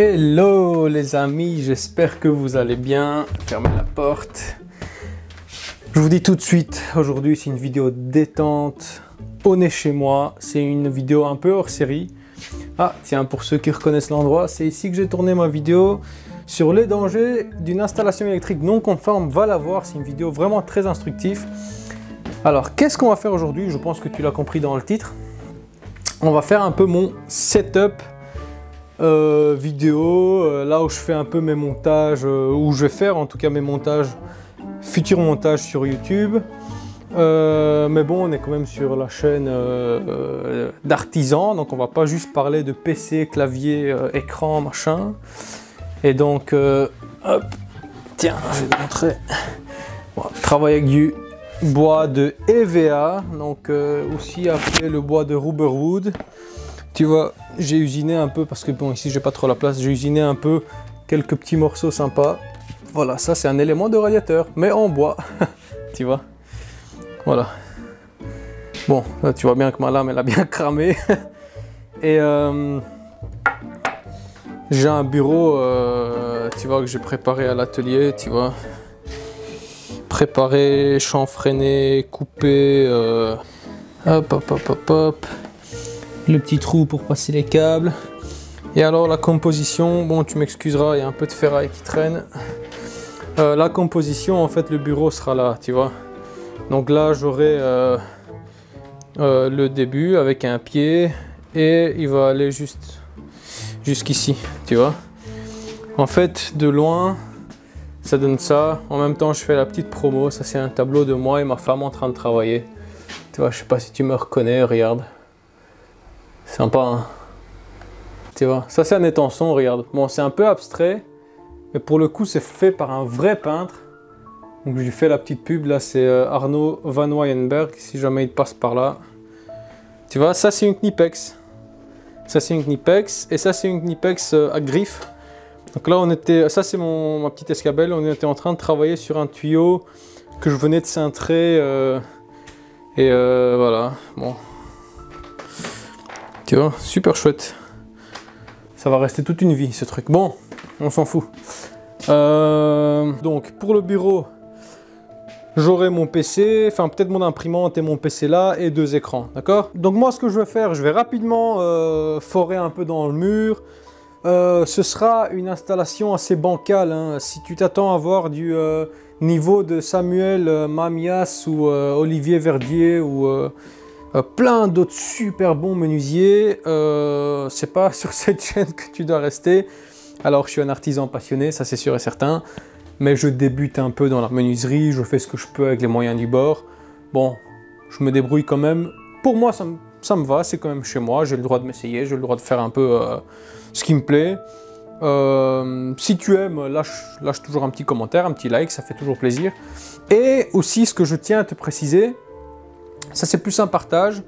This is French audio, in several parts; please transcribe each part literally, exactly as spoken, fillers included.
Hello les amis, j'espère que vous allez bien. Fermez la porte. Je vous dis tout de suite, aujourd'hui c'est une vidéo détente. On est chez moi, c'est une vidéo un peu hors série. Ah tiens, pour ceux qui reconnaissent l'endroit, c'est ici que j'ai tourné ma vidéo sur les dangers d'une installation électrique non conforme. Va la voir, c'est une vidéo vraiment très instructive. Alors qu'est-ce qu'on va faire aujourd'hui? Je pense que tu l'as compris dans le titre. On va faire un peu mon setup euh, vidéo, euh, là où je fais un peu mes montages, euh, où je vais faire en tout cas mes montages, futurs montages sur YouTube. Euh, mais bon, on est quand même sur la chaîne euh, euh, d'artisans, donc on va pas juste parler de P C, clavier, euh, écran, machin. Et donc, euh, hop, tiens, je vais te montrer. On va travailler avec du bois de E V A, donc euh, aussi appelé le bois de Rubberwood. Tu vois, j'ai usiné un peu parce que bon, ici j'ai pas trop la place, j'ai usiné un peu quelques petits morceaux sympas. Voilà, ça c'est un élément de radiateur mais en bois. Tu vois, voilà, bon là, tu vois bien que ma lame elle a bien cramé. Et euh, j'ai un bureau euh, tu vois, que j'ai préparé à l'atelier, tu vois, préparé, chanfreiné, coupé, euh, hop hop hop hop hop, le petit trou pour passer les câbles. Et alors la composition, bon tu m'excuseras, il y a un peu de ferraille qui traîne. Euh, la composition, en fait le bureau sera là, tu vois. Donc là j'aurai euh, euh, le début avec un pied et il va aller juste jusqu'ici, tu vois. En fait de loin ça donne ça. En même temps je fais la petite promo, ça c'est un tableau de moi et ma femme en train de travailler, tu vois. Je sais pas si tu me reconnais, regarde, sympa hein, tu vois. Ça c'est un étançon, regarde. Bon c'est un peu abstrait mais pour le coup c'est fait par un vrai peintre, donc je lui fais la petite pub. Là c'est Arnaud van Weyenberg, si jamais il passe par là, tu vois. Ça c'est une Knipex, ça c'est une Knipex et ça c'est une Knipex à griffes. Donc là on était, ça c'est mon ma petite escabelle, on était en train de travailler sur un tuyau que je venais de cintrer euh, et euh, voilà, bon tu vois, super chouette, ça va rester toute une vie ce truc, bon on s'en fout. Euh, donc pour le bureau j'aurai mon P C, enfin peut-être mon imprimante et mon P C là et deux écrans, d'accord. Donc moi ce que je vais faire, je vais rapidement euh, forer un peu dans le mur. Euh, ce sera une installation assez bancale, hein. Si tu t'attends à voir du euh, niveau de Samuel euh, Mamias ou euh, Olivier Verdier ou euh, euh, plein d'autres super bons menuisiers, euh, c'est pas sur cette chaîne que tu dois rester. Alors je suis un artisan passionné, ça c'est sûr et certain, mais je débute un peu dans la menuiserie, je fais ce que je peux avec les moyens du bord. Bon, je me débrouille quand même, pour moi ça me... ça me va, c'est quand même chez moi, j'ai le droit de m'essayer, j'ai le droit de faire un peu euh, ce qui me plaît. Euh, si tu aimes, lâche, lâche toujours un petit commentaire, un petit like, ça fait toujours plaisir. Et aussi, ce que je tiens à te préciser, ça c'est plus un partage,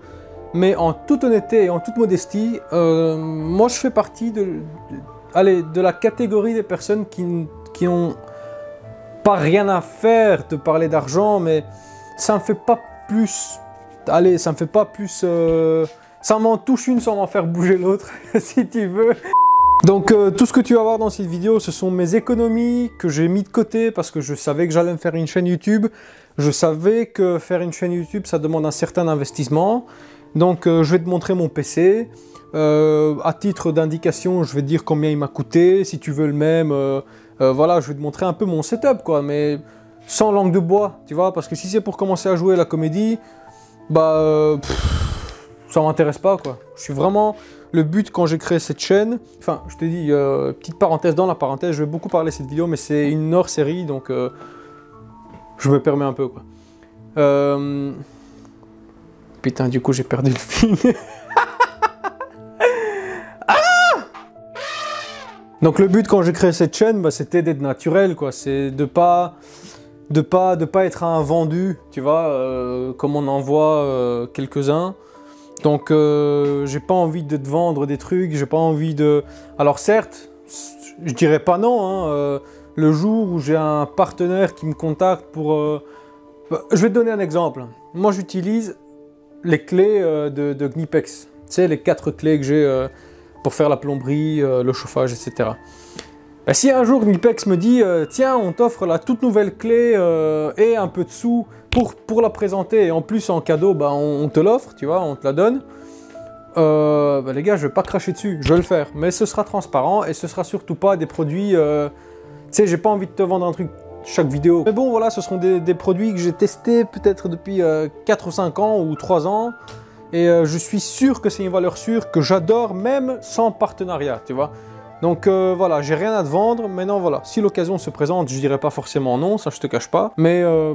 mais en toute honnêteté et en toute modestie, euh, moi je fais partie de, de, allez, de la catégorie des personnes qui qui n'ont pas rien à faire de parler d'argent, mais ça ne fait pas plus... Allez, ça me fait pas plus... Euh, ça m'en touche une sans m'en faire bouger l'autre, si tu veux. Donc, euh, tout ce que tu vas voir dans cette vidéo, ce sont mes économies que j'ai mis de côté parce que je savais que j'allais me faire une chaîne YouTube. Je savais que faire une chaîne YouTube, ça demande un certain investissement. Donc, euh, je vais te montrer mon P C. Euh, à titre d'indication, je vais te dire combien il m'a coûté. Si tu veux le même, euh, euh, voilà, je vais te montrer un peu mon setup, quoi. Mais sans langue de bois, tu vois. Parce que si c'est pour commencer à jouer à la comédie... bah euh, pff, ça m'intéresse pas quoi. Je suis vraiment, le but quand j'ai créé cette chaîne, enfin je te dis, euh, petite parenthèse dans la parenthèse, je vais beaucoup parler cette vidéo mais c'est une hors série donc euh, je me permets un peu quoi. Euh... Putain du coup j'ai perdu le fil. Ah donc le but quand j'ai créé cette chaîne, bah, c'était d'être naturel quoi, c'est de pas... de pas de pas être un vendu, tu vois, euh, comme on en voit euh, quelques-uns. Donc euh, j'ai pas envie de te vendre des trucs, j'ai pas envie de... Alors certes, je dirais pas non, hein, euh, le jour où j'ai un partenaire qui me contacte pour... Euh... Bah, je vais te donner un exemple. Moi j'utilise les clés euh, de, de Knipex, tu sais, les quatre clés que j'ai euh, pour faire la plomberie, euh, le chauffage, et cetera. Ben, si un jour Knipex me dit euh, tiens, on t'offre la toute nouvelle clé euh, et un peu de sous pour, pour la présenter, et en plus en cadeau, ben, on, on te l'offre, tu vois, on te la donne. Euh, bah les gars, je vais pas cracher dessus, je vais le faire, mais ce sera transparent et ce sera surtout pas des produits, euh, tu sais, j'ai pas envie de te vendre un truc chaque vidéo, mais bon voilà, ce seront des, des produits que j'ai testés peut-être depuis euh, quatre ou cinq ans ou trois ans, et euh, je suis sûr que c'est une valeur sûre que j'adore même sans partenariat, tu vois, donc euh, voilà, j'ai rien à te vendre maintenant, voilà, si l'occasion se présente, je dirais pas forcément non, ça je te cache pas, mais euh,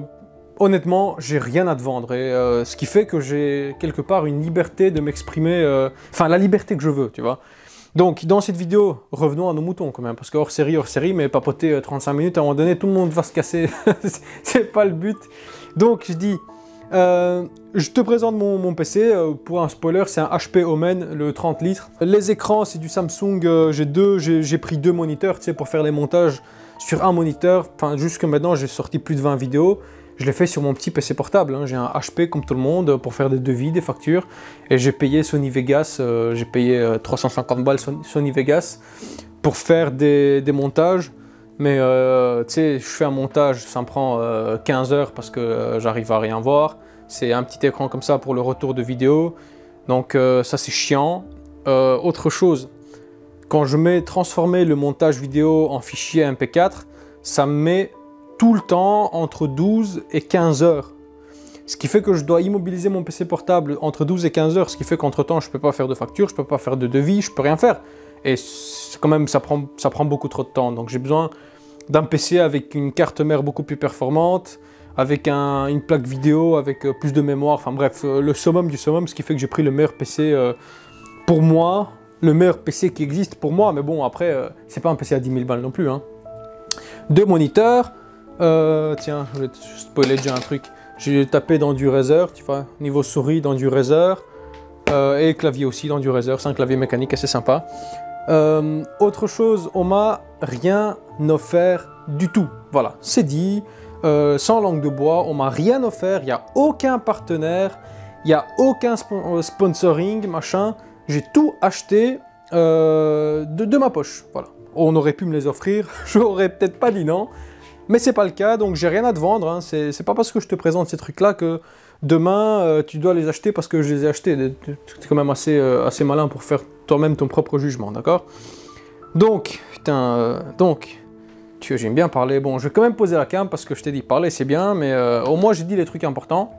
honnêtement, j'ai rien à te vendre, et euh, ce qui fait que j'ai quelque part une liberté de m'exprimer, euh, enfin la liberté que je veux, tu vois. Donc dans cette vidéo, revenons à nos moutons quand même, parce que hors série, hors série, mais papoter euh, trente-cinq minutes, à un moment donné, tout le monde va se casser, c'est pas le but. Donc je dis, euh, je te présente mon, mon P C, euh, pour un spoiler, c'est un H P Omen, le trente litres. Les écrans, c'est du Samsung, euh, j'ai deux, j'ai pris deux moniteurs, tu sais, pour faire les montages sur un moniteur, enfin jusque maintenant, j'ai sorti plus de vingt vidéos. Je l'ai fait sur mon petit P C portable, hein. J'ai un H P comme tout le monde pour faire des devis, des factures, et j'ai payé Sony Vegas, euh, j'ai payé euh, trois cent cinquante balles Sony Vegas pour faire des, des montages, mais euh, tu sais, je fais un montage, ça me prend euh, quinze heures parce que euh, j'arrive à rien voir, c'est un petit écran comme ça pour le retour de vidéo, donc euh, ça c'est chiant. Euh, autre chose, quand je mets transformer le montage vidéo en fichier M P quatre, ça me met tout le temps entre douze et quinze heures, ce qui fait que je dois immobiliser mon P C portable entre douze et quinze heures, ce qui fait qu'entre temps je peux pas faire de facture, je peux pas faire de devis, je peux rien faire, et quand même ça prend, ça prend beaucoup trop de temps, donc j'ai besoin d'un P C avec une carte mère beaucoup plus performante, avec un, une plaque vidéo, avec plus de mémoire, enfin bref, le summum du summum, ce qui fait que j'ai pris le meilleur P C euh, pour moi, le meilleur P C qui existe pour moi, mais bon après euh, c'est pas un P C à dix mille balles non plus, hein. Deux moniteurs. Euh, tiens, je vais te spoiler déjà un truc. J'ai tapé dans du Razer, tu vois, niveau souris dans du Razer, euh, et clavier aussi dans du Razer, c'est un clavier mécanique assez sympa. Euh, autre chose, on m'a rien offert du tout, voilà, c'est dit, euh, sans langue de bois, on m'a rien offert, il n'y a aucun partenaire, il n'y a aucun spo sponsoring, machin, j'ai tout acheté euh, de, de ma poche, voilà. On aurait pu me les offrir, j'aurais peut-être pas dit non. Mais c'est pas le cas, donc j'ai rien à te vendre, hein. C'est pas parce que je te présente ces trucs-là que demain, euh, tu dois les acheter parce que je les ai achetés. C'est quand même assez, euh, assez malin pour faire toi-même ton propre jugement, d'accord? Donc, putain, euh, donc, tu j'aime bien parler. Bon, je vais quand même poser la cam parce que je t'ai dit parler, c'est bien, mais euh, au moins j'ai dit les trucs importants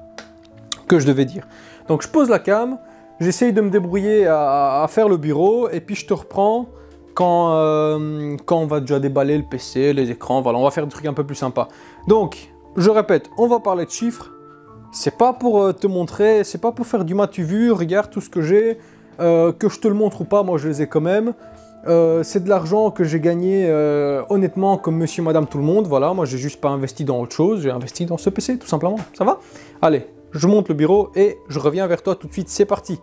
que je devais dire. Donc je pose la cam, j'essaye de me débrouiller à, à faire le bureau, et puis je te reprends... Quand, euh, quand on va déjà déballer le P C, les écrans, voilà, on va faire des trucs un peu plus sympas. Donc, je répète, on va parler de chiffres. C'est pas pour euh, te montrer, c'est pas pour faire du matu vu, regarde tout ce que j'ai, euh, que je te le montre ou pas, moi je les ai quand même. Euh, c'est de l'argent que j'ai gagné euh, honnêtement comme monsieur, madame, tout le monde, voilà, moi j'ai juste pas investi dans autre chose, j'ai investi dans ce P C tout simplement, ça va? Allez, je monte le bureau et je reviens vers toi tout de suite, c'est parti.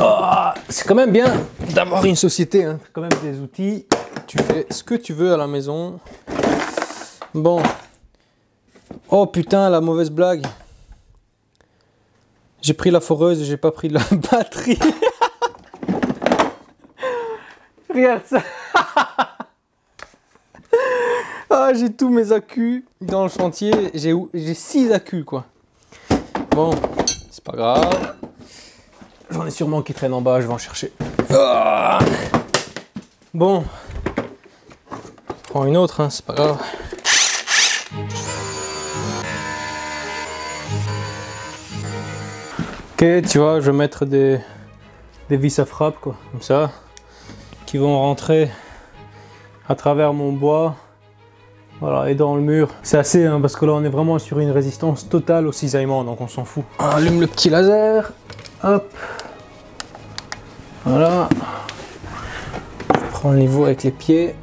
Oh, c'est quand même bien d'avoir une société, hein. Quand même des outils, tu fais ce que tu veux à la maison. Bon. Oh putain, la mauvaise blague. J'ai pris la foreuse et j'ai pas pris la batterie. Regarde ça. Ah, j'ai tous mes accus dans le chantier. J'ai six accus, quoi. Bon, c'est pas grave. J'en ai sûrement qui traînent en bas, je vais en chercher. Ah bon, je prends une autre, hein, c'est pas grave. Ok, tu vois, je vais mettre des, des vis à frappe, quoi, comme ça, qui vont rentrer à travers mon bois, voilà, et dans le mur. C'est assez, hein, parce que là, on est vraiment sur une résistance totale au cisaillement, donc on s'en fout. On allume le petit laser. Hop, voilà, je prends le niveau avec les pieds,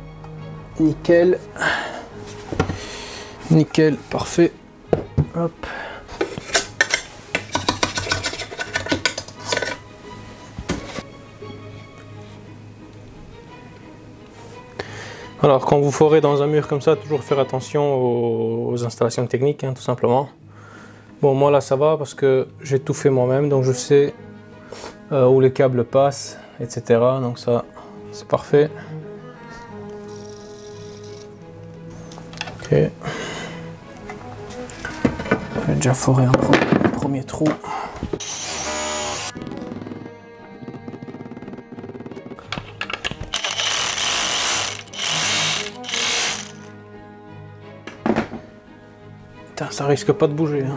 nickel, nickel, parfait, hop, alors quand vous forez dans un mur comme ça, toujours faire attention aux, aux installations techniques, hein, tout simplement. Bon, moi là ça va parce que j'ai tout fait moi-même, donc je sais euh, où les câbles passent, et cetera. Donc ça, c'est parfait. Ok. J'ai déjà foré un premier, un premier trou. Putain, ça risque pas de bouger, hein.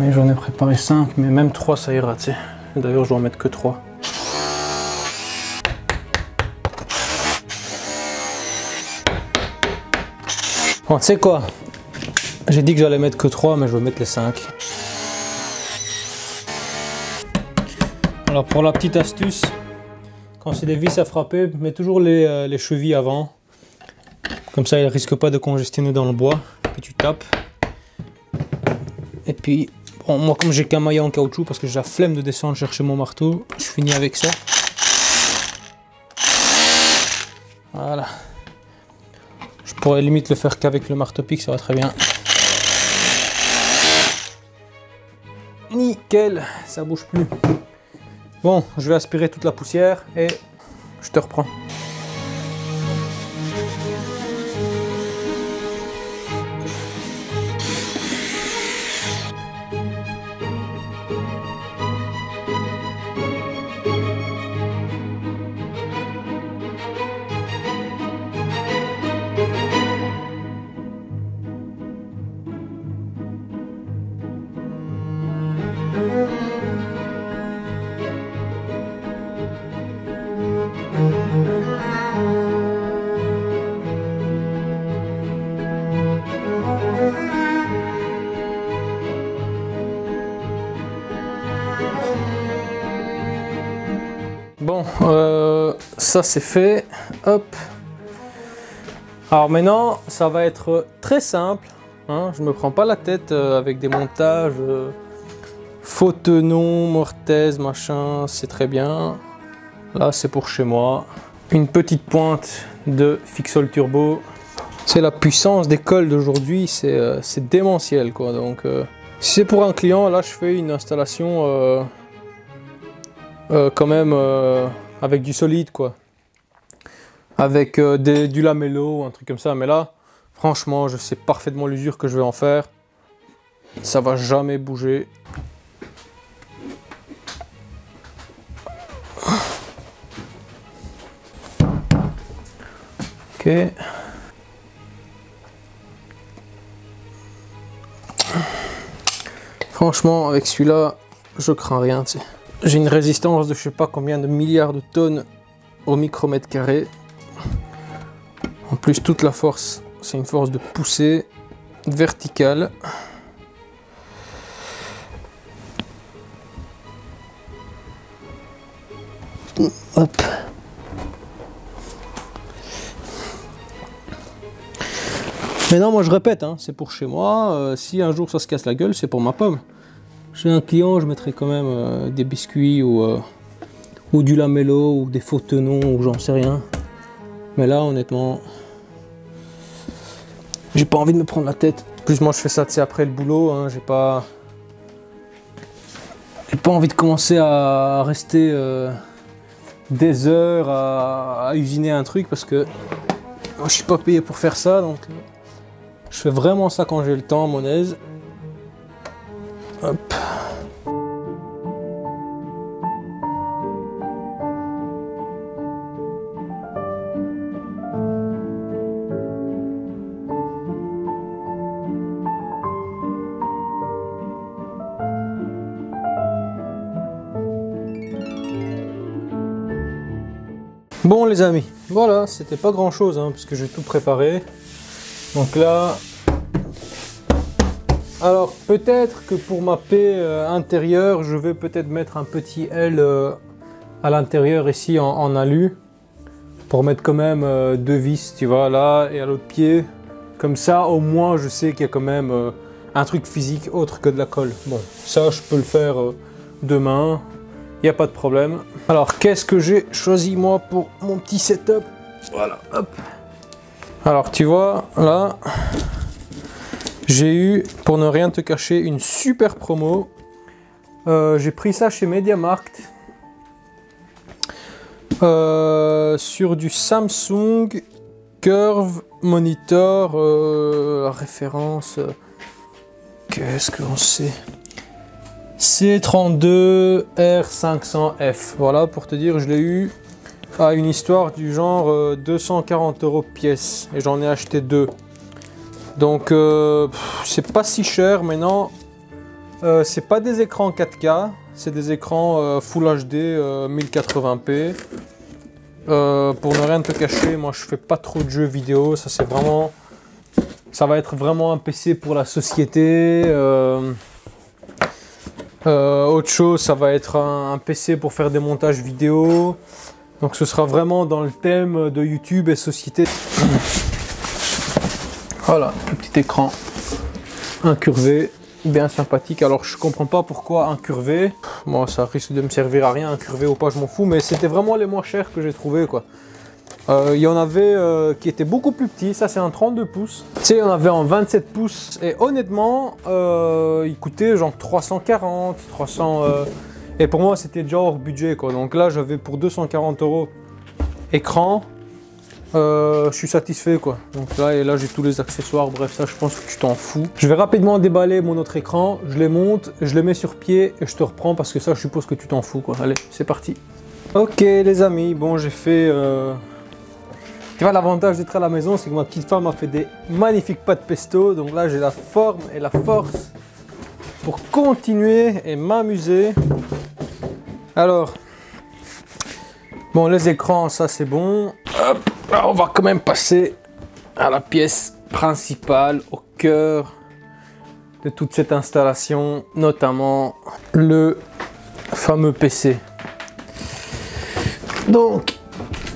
Mais j'en ai préparé cinq, mais même trois ça ira, tu sais. D'ailleurs je dois en mettre que trois. Bon, tu sais quoi? J'ai dit que j'allais mettre que trois, mais je vais mettre les cinq. Alors pour la petite astuce, quand c'est des vis à frapper, mets toujours les, euh, les chevilles avant. Comme ça, elles ne risquent pas de congestionner dans le bois. Puis tu tapes. Et puis, bon, moi comme j'ai qu'un maillet en caoutchouc, parce que j'ai la flemme de descendre chercher mon marteau, je finis avec ça. Voilà. Je pourrais limite le faire qu'avec le marteau-pique, ça va très bien. Nickel, ça bouge plus. Bon, je vais aspirer toute la poussière et je te reprends. Bon, euh, ça c'est fait, hop. Alors maintenant, ça va être très simple, hein. Je ne me prends pas la tête euh, avec des montages, euh, faux tenons, mortaise, machin, c'est très bien. Là c'est pour chez moi. Une petite pointe de Fixol Turbo. C'est la puissance des cols d'aujourd'hui, c'est euh, démentiel, quoi. Donc, euh, si c'est pour un client, là je fais une installation... Euh, Euh, quand même euh, avec du solide, quoi, avec euh, des, du lamello, un truc comme ça. Mais là franchement je sais parfaitement l'usure que je vais en faire, ça va jamais bouger. Ok. Franchement avec celui-là je crains rien, tu sais. J'ai une résistance de je sais pas combien de milliards de tonnes au micromètre carré. En plus toute la force, c'est une force de poussée verticale. Hop. Mais non, moi je répète, hein, c'est pour chez moi. Euh, si un jour ça se casse la gueule, c'est pour ma pomme. Chez un client, je mettrai quand même euh, des biscuits ou, euh, ou du lamello ou des faux tenons ou j'en sais rien. Mais là, honnêtement, j'ai pas envie de me prendre la tête. En plus, moi, je fais ça, tu sais, après le boulot. Hein, j'ai pas, j'ai pas envie de commencer à rester euh, des heures à, à usiner un truc parce que moi, je suis pas payé pour faire ça. Donc, je fais vraiment ça quand j'ai le temps, à mon aise. Hop. Bon les amis, voilà, c'était pas grand chose hein, puisque j'ai tout préparé. Donc là... Alors peut-être que pour ma paix euh, intérieure, je vais peut-être mettre un petit L euh, à l'intérieur ici en, en alu pour mettre quand même euh, deux vis, tu vois, là et à l'autre pied. Comme ça, au moins, je sais qu'il y a quand même euh, un truc physique autre que de la colle. Bon, ça, je peux le faire euh, demain, il n'y a pas de problème. Alors, qu'est-ce que j'ai choisi moi pour mon petit setup? Voilà, hop. Alors, tu vois, là... J'ai eu, pour ne rien te cacher, une super promo Euh, j'ai pris ça chez MediaMarkt. Euh, sur du Samsung Curve Monitor, euh, la référence, euh, qu'est-ce qu'on sait, C trente-deux R cinq cents F. Voilà, pour te dire, je l'ai eu à une histoire du genre euh, deux cent quarante euros pièce et j'en ai acheté deux. Donc euh, c'est pas si cher maintenant. Euh, c'est pas des écrans quatre K, c'est des écrans euh, Full H D euh, mille quatre-vingts p. Euh, pour ne rien te cacher, moi je fais pas trop de jeux vidéo, ça c'est vraiment, ça va être vraiment un P C pour la société. Euh, euh, autre chose, ça va être un, un P C pour faire des montages vidéo. Donc ce sera vraiment dans le thème de YouTube et société. Voilà, un petit écran incurvé. Bien sympathique. Alors je comprends pas pourquoi incurvé, moi ça risque de me servir à rien, incurvé ou pas je m'en fous, mais c'était vraiment les moins chers que j'ai trouvé quoi. Euh, il y en avait euh, qui étaient beaucoup plus petits, ça c'est un trente-deux pouces, tu sais il y en avait en vingt-sept pouces et honnêtement euh, il coûtait genre trois cent quarante, trois cents euh, et pour moi c'était déjà hors budget quoi. Donc là j'avais pour deux cent quarante euros écran, Euh, je suis satisfait quoi. Donc là et là j'ai tous les accessoires, bref ça je pense que tu t'en fous. Je vais rapidement déballer mon autre écran, je les monte, je les mets sur pied et je te reprends parce que ça je suppose que tu t'en fous quoi. Allez c'est parti. Ok les amis, bon j'ai fait... Euh... Tu vois l'avantage d'être à la maison c'est que ma petite femme a fait des magnifiques pâtes pesto. Donc là j'ai la forme et la force pour continuer et m'amuser. Alors... Bon les écrans ça c'est bon. Hop. Alors on va quand même passer à la pièce principale, au cœur de toute cette installation, notamment le fameux P C. Donc,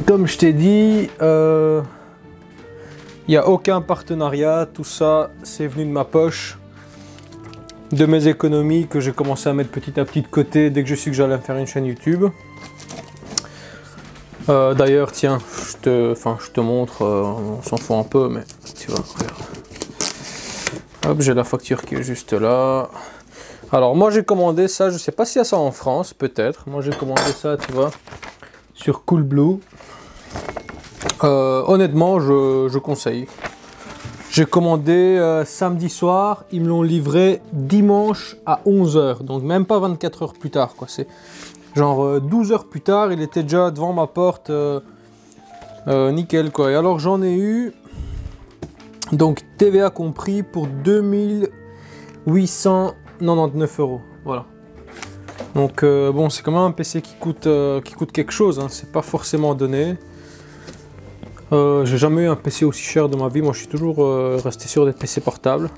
comme je t'ai dit, euh, il n'y a aucun partenariat, tout ça c'est venu de ma poche, de mes économies que j'ai commencé à mettre petit à petit de côté dès que je suis que j'allais me faire une chaîne YouTube. Euh, D'ailleurs, tiens, je te, enfin, je te montre, euh, on s'en fout un peu, mais tu vois, regarde. Hop, j'ai la facture qui est juste là. Alors, moi, j'ai commandé ça, je sais pas s'il y a ça en France, peut-être. Moi, j'ai commandé ça, tu vois, sur Cool Blue. Euh, honnêtement, je, je conseille. J'ai commandé euh, samedi soir, ils me l'ont livré dimanche à onze heures, donc même pas vingt-quatre heures plus tard, quoi, c'est... Genre douze heures plus tard, il était déjà devant ma porte, euh, euh, nickel quoi. Et alors j'en ai eu, donc T V A compris, pour deux mille huit cent quatre-vingt-dix-neuf euros. Voilà. Donc euh, bon, c'est quand même un P C qui coûte, euh, qui coûte quelque chose, hein, c'est pas forcément donné. Euh, j'ai jamais eu un P C aussi cher de ma vie, moi je suis toujours euh, resté sur des P C portables.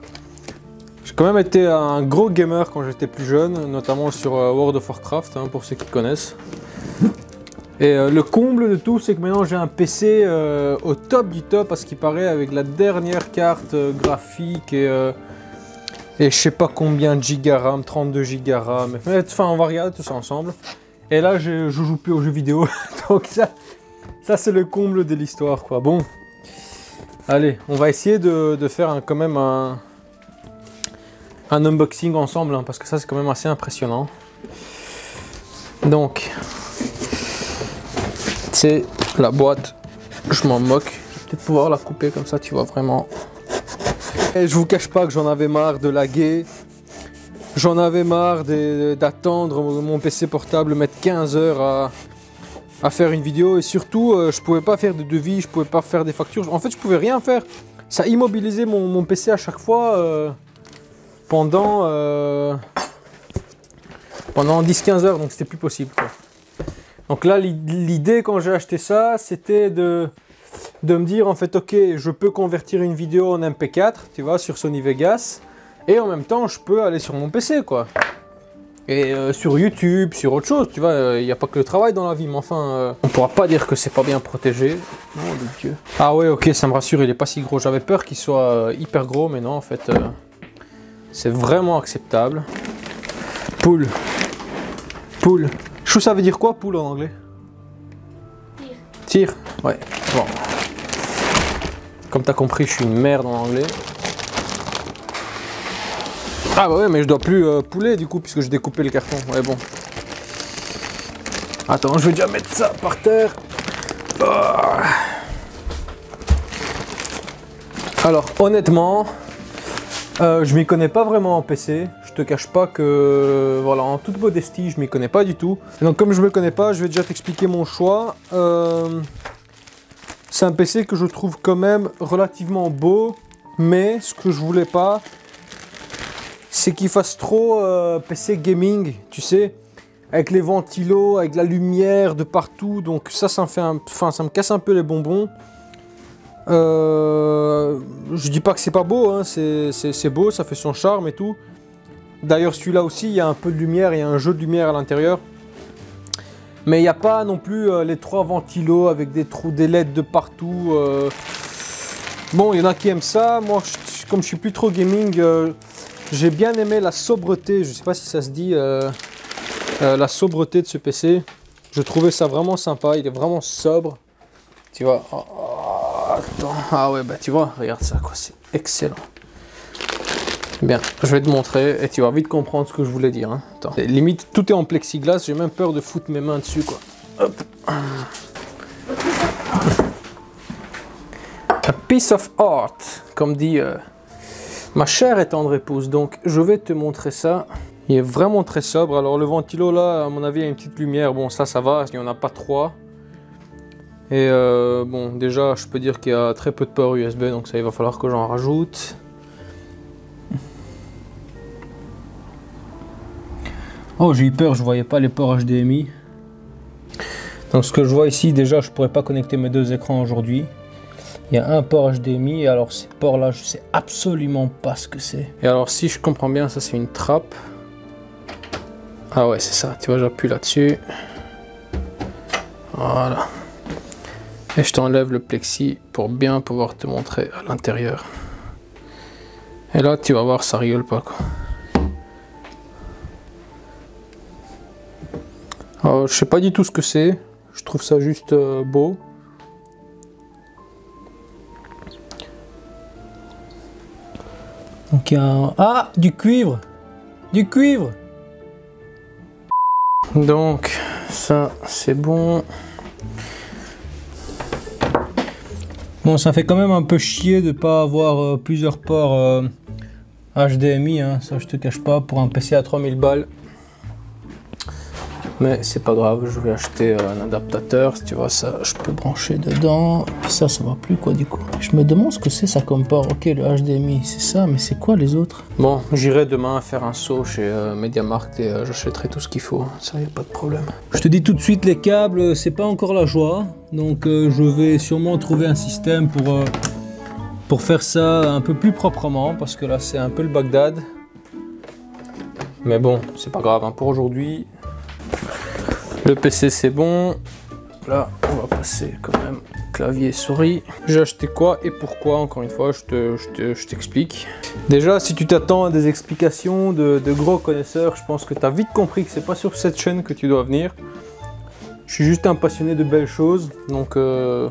J'ai quand même été un gros gamer quand j'étais plus jeune, notamment sur euh, World of Warcraft, hein, pour ceux qui connaissent. Et euh, le comble de tout, c'est que maintenant j'ai un P C euh, au top du top, à ce qui paraît, avec la dernière carte euh, graphique et, euh, et je sais pas combien de gigas RAM, trente-deux gigas RAM. Enfin, on va regarder tout ça ensemble. Et là, je, je joue plus aux jeux vidéo, donc ça, ça c'est le comble de l'histoire, quoi. Bon, allez, on va essayer de, de faire un, quand même un... un unboxing ensemble, hein, parce que ça c'est quand même assez impressionnant. Donc c'est la boîte, je m'en moque, je vais peut-être pouvoir la couper comme ça tu vois vraiment. Et je vous cache pas que j'en avais marre de laguer, j'en avais marre d'attendre mon P C portable, mettre quinze heures à, à faire une vidéo, et surtout euh, je pouvais pas faire de devis, je pouvais pas faire des factures, en fait je pouvais rien faire, ça immobilisait mon, mon P C à chaque fois. euh, Pendant, euh, pendant dix quinze heures, donc c'était plus possible, quoi. Donc là, l'idée quand j'ai acheté ça, c'était de, de me dire en fait, ok, je peux convertir une vidéo en M P quatre, tu vois, sur Sony Vegas, et en même temps, je peux aller sur mon P C, quoi. Et euh, sur YouTube, sur autre chose, tu vois, il euh, n'y a pas que le travail dans la vie, mais enfin, euh, on ne pourra pas dire que c'est pas bien protégé. Oh, mon Dieu. Ah ouais, ok, ça me rassure, il n'est pas si gros. J'avais peur qu'il soit euh, hyper gros, mais non, en fait... Euh, c'est vraiment acceptable. Poule. Poule. Chou, ça veut dire quoi, poule, en anglais? Tire. Tire. Ouais. Bon. Comme t'as compris, je suis une merde en anglais. Ah bah ouais, mais je dois plus euh, pouler du coup, puisque j'ai découpé le carton. Ouais, bon. Attends, je vais déjà mettre ça par terre. Oh. Alors, honnêtement, euh, je m'y connais pas vraiment en P C. Je te cache pas que, voilà, en toute modestie, je m'y connais pas du tout. Et donc, comme je me connais pas, je vais déjà t'expliquer mon choix. Euh, C'est un P C que je trouve quand même relativement beau, mais ce que je voulais pas, c'est qu'il fasse trop euh, P C gaming, tu sais, avec les ventilos, avec la lumière de partout, donc ça, ça me, fait un... enfin, ça me casse un peu les bonbons. Euh... Je dis pas que c'est pas beau, hein. C'est beau, ça fait son charme et tout. D'ailleurs, celui-là aussi, il y a un peu de lumière, il y a un jeu de lumière à l'intérieur. Mais il n'y a pas non plus euh, les trois ventilos avec des trous, des L E D de partout. Euh... Bon, il y en a qui aiment ça. Moi, je, comme je suis plus trop gaming, euh, j'ai bien aimé la sobriété. Je sais pas si ça se dit, euh, euh, la sobriété de ce P C. Je trouvais ça vraiment sympa. Il est vraiment sobre. Tu vois. Oh, oh, attends. Ah ouais, bah tu vois, regarde ça, quoi. C'est excellent. Bien, je vais te montrer et tu vas vite comprendre ce que je voulais dire. Hein. Attends. Limite, tout est en plexiglas, j'ai même peur de foutre mes mains dessus, quoi. Hop. A piece of art, comme dit euh, ma chère et tendre épouse. Donc, je vais te montrer ça. Il est vraiment très sobre. Alors, le ventilo, là, à mon avis, il y a une petite lumière. Bon, ça, ça va, il n'y en a pas trois. Et euh, bon, déjà, je peux dire qu'il y a très peu de port U S B, donc ça, il va falloir que j'en rajoute. Oh, j'ai eu peur, je voyais pas les ports H D M I. Donc ce que je vois ici, déjà, je pourrais pas connecter mes deux écrans aujourd'hui. Il y a un port H D M I, et alors ces ports-là, je sais absolument pas ce que c'est. Et alors si je comprends bien, ça c'est une trappe. Ah ouais, c'est ça, tu vois, j'appuie là-dessus. Voilà. Et je t'enlève le plexi pour bien pouvoir te montrer à l'intérieur. Et là, tu vas voir, ça rigole pas, quoi. Euh, je sais pas du tout ce que c'est, je trouve ça juste euh, beau. Donc il y a un... Ah, du cuivre! Du cuivre! Donc ça c'est bon. Bon, ça fait quand même un peu chier de pas avoir euh, plusieurs ports euh, H D M I, hein, ça je te cache pas, pour un P C à trois mille balles. Mais c'est pas grave, je vais acheter un adaptateur, tu vois, ça je peux brancher dedans, et puis ça ça va plus, quoi, du coup. Je me demande ce que c'est ça comme port. Ok, le H D M I c'est ça, mais c'est quoi les autres? Bon, j'irai demain faire un saut chez euh, MediaMarkt et euh, j'achèterai tout ce qu'il faut, ça y a pas de problème. Je te dis tout de suite, les câbles c'est pas encore la joie, donc euh, je vais sûrement trouver un système pour, euh, pour faire ça un peu plus proprement, parce que là c'est un peu le Bagdad. Mais bon, c'est pas grave, hein, pour aujourd'hui. Le P C c'est bon, là on va passer quand même clavier souris. J'ai acheté quoi et pourquoi, encore une fois, je t'explique. Te, Déjà, si tu t'attends à des explications de, de gros connaisseurs, je pense que tu as vite compris que c'est pas sur cette chaîne que tu dois venir. Je suis juste un passionné de belles choses, donc euh,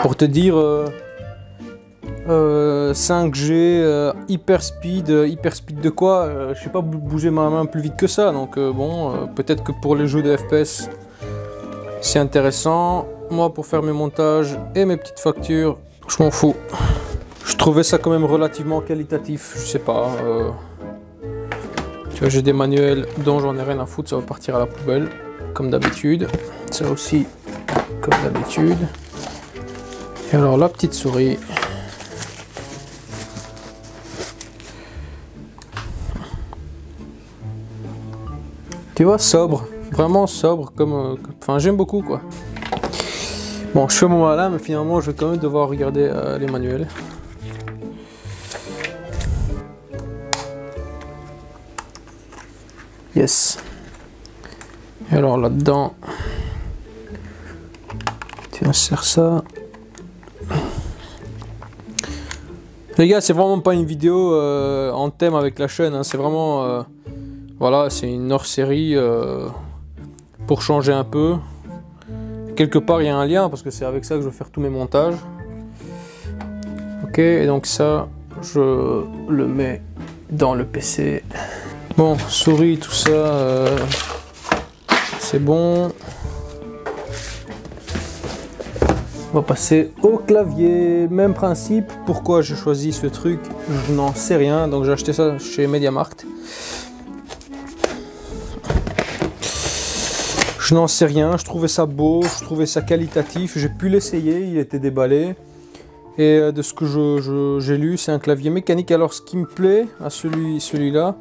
pour te dire euh, euh, cinq G, euh, hyper speed, euh, hyper speed de quoi, euh, je sais pas bouger ma main plus vite que ça, donc euh, bon, euh, peut-être que pour les jeux de F P S c'est intéressant. Moi, pour faire mes montages et mes petites factures, je m'en fous. Je trouvais ça quand même relativement qualitatif, je sais pas, euh, tu vois, j'ai des manuels dont j'en ai rien à foutre, ça va partir à la poubelle comme d'habitude, ça aussi comme d'habitude. Et alors la petite souris. Tu vois, sobre, vraiment sobre, comme, euh, comme... Enfin, j'aime beaucoup, quoi. Bon, je fais mon malin, mais finalement, je vais quand même devoir regarder euh, les manuels. Yes. Et alors, là-dedans... Tu insères ça. Les gars, c'est vraiment pas une vidéo euh, en thème avec la chaîne, hein, c'est vraiment... Euh... Voilà, c'est une hors-série euh, pour changer un peu. Quelque part, il y a un lien parce que c'est avec ça que je vais faire tous mes montages. Ok, et donc ça, je le mets dans le P C. Bon, souris, tout ça, euh, c'est bon. On va passer au clavier. Même principe. Pourquoi j'ai choisi ce truc, je n'en sais rien. Donc j'ai acheté ça chez MediaMarkt. Je n'en sais rien. Je trouvais ça beau, je trouvais ça qualitatif. J'ai pu l'essayer, il était déballé. Et de ce que j'ai lu, c'est un clavier mécanique. Alors ce qui me plaît à celui, celui-là,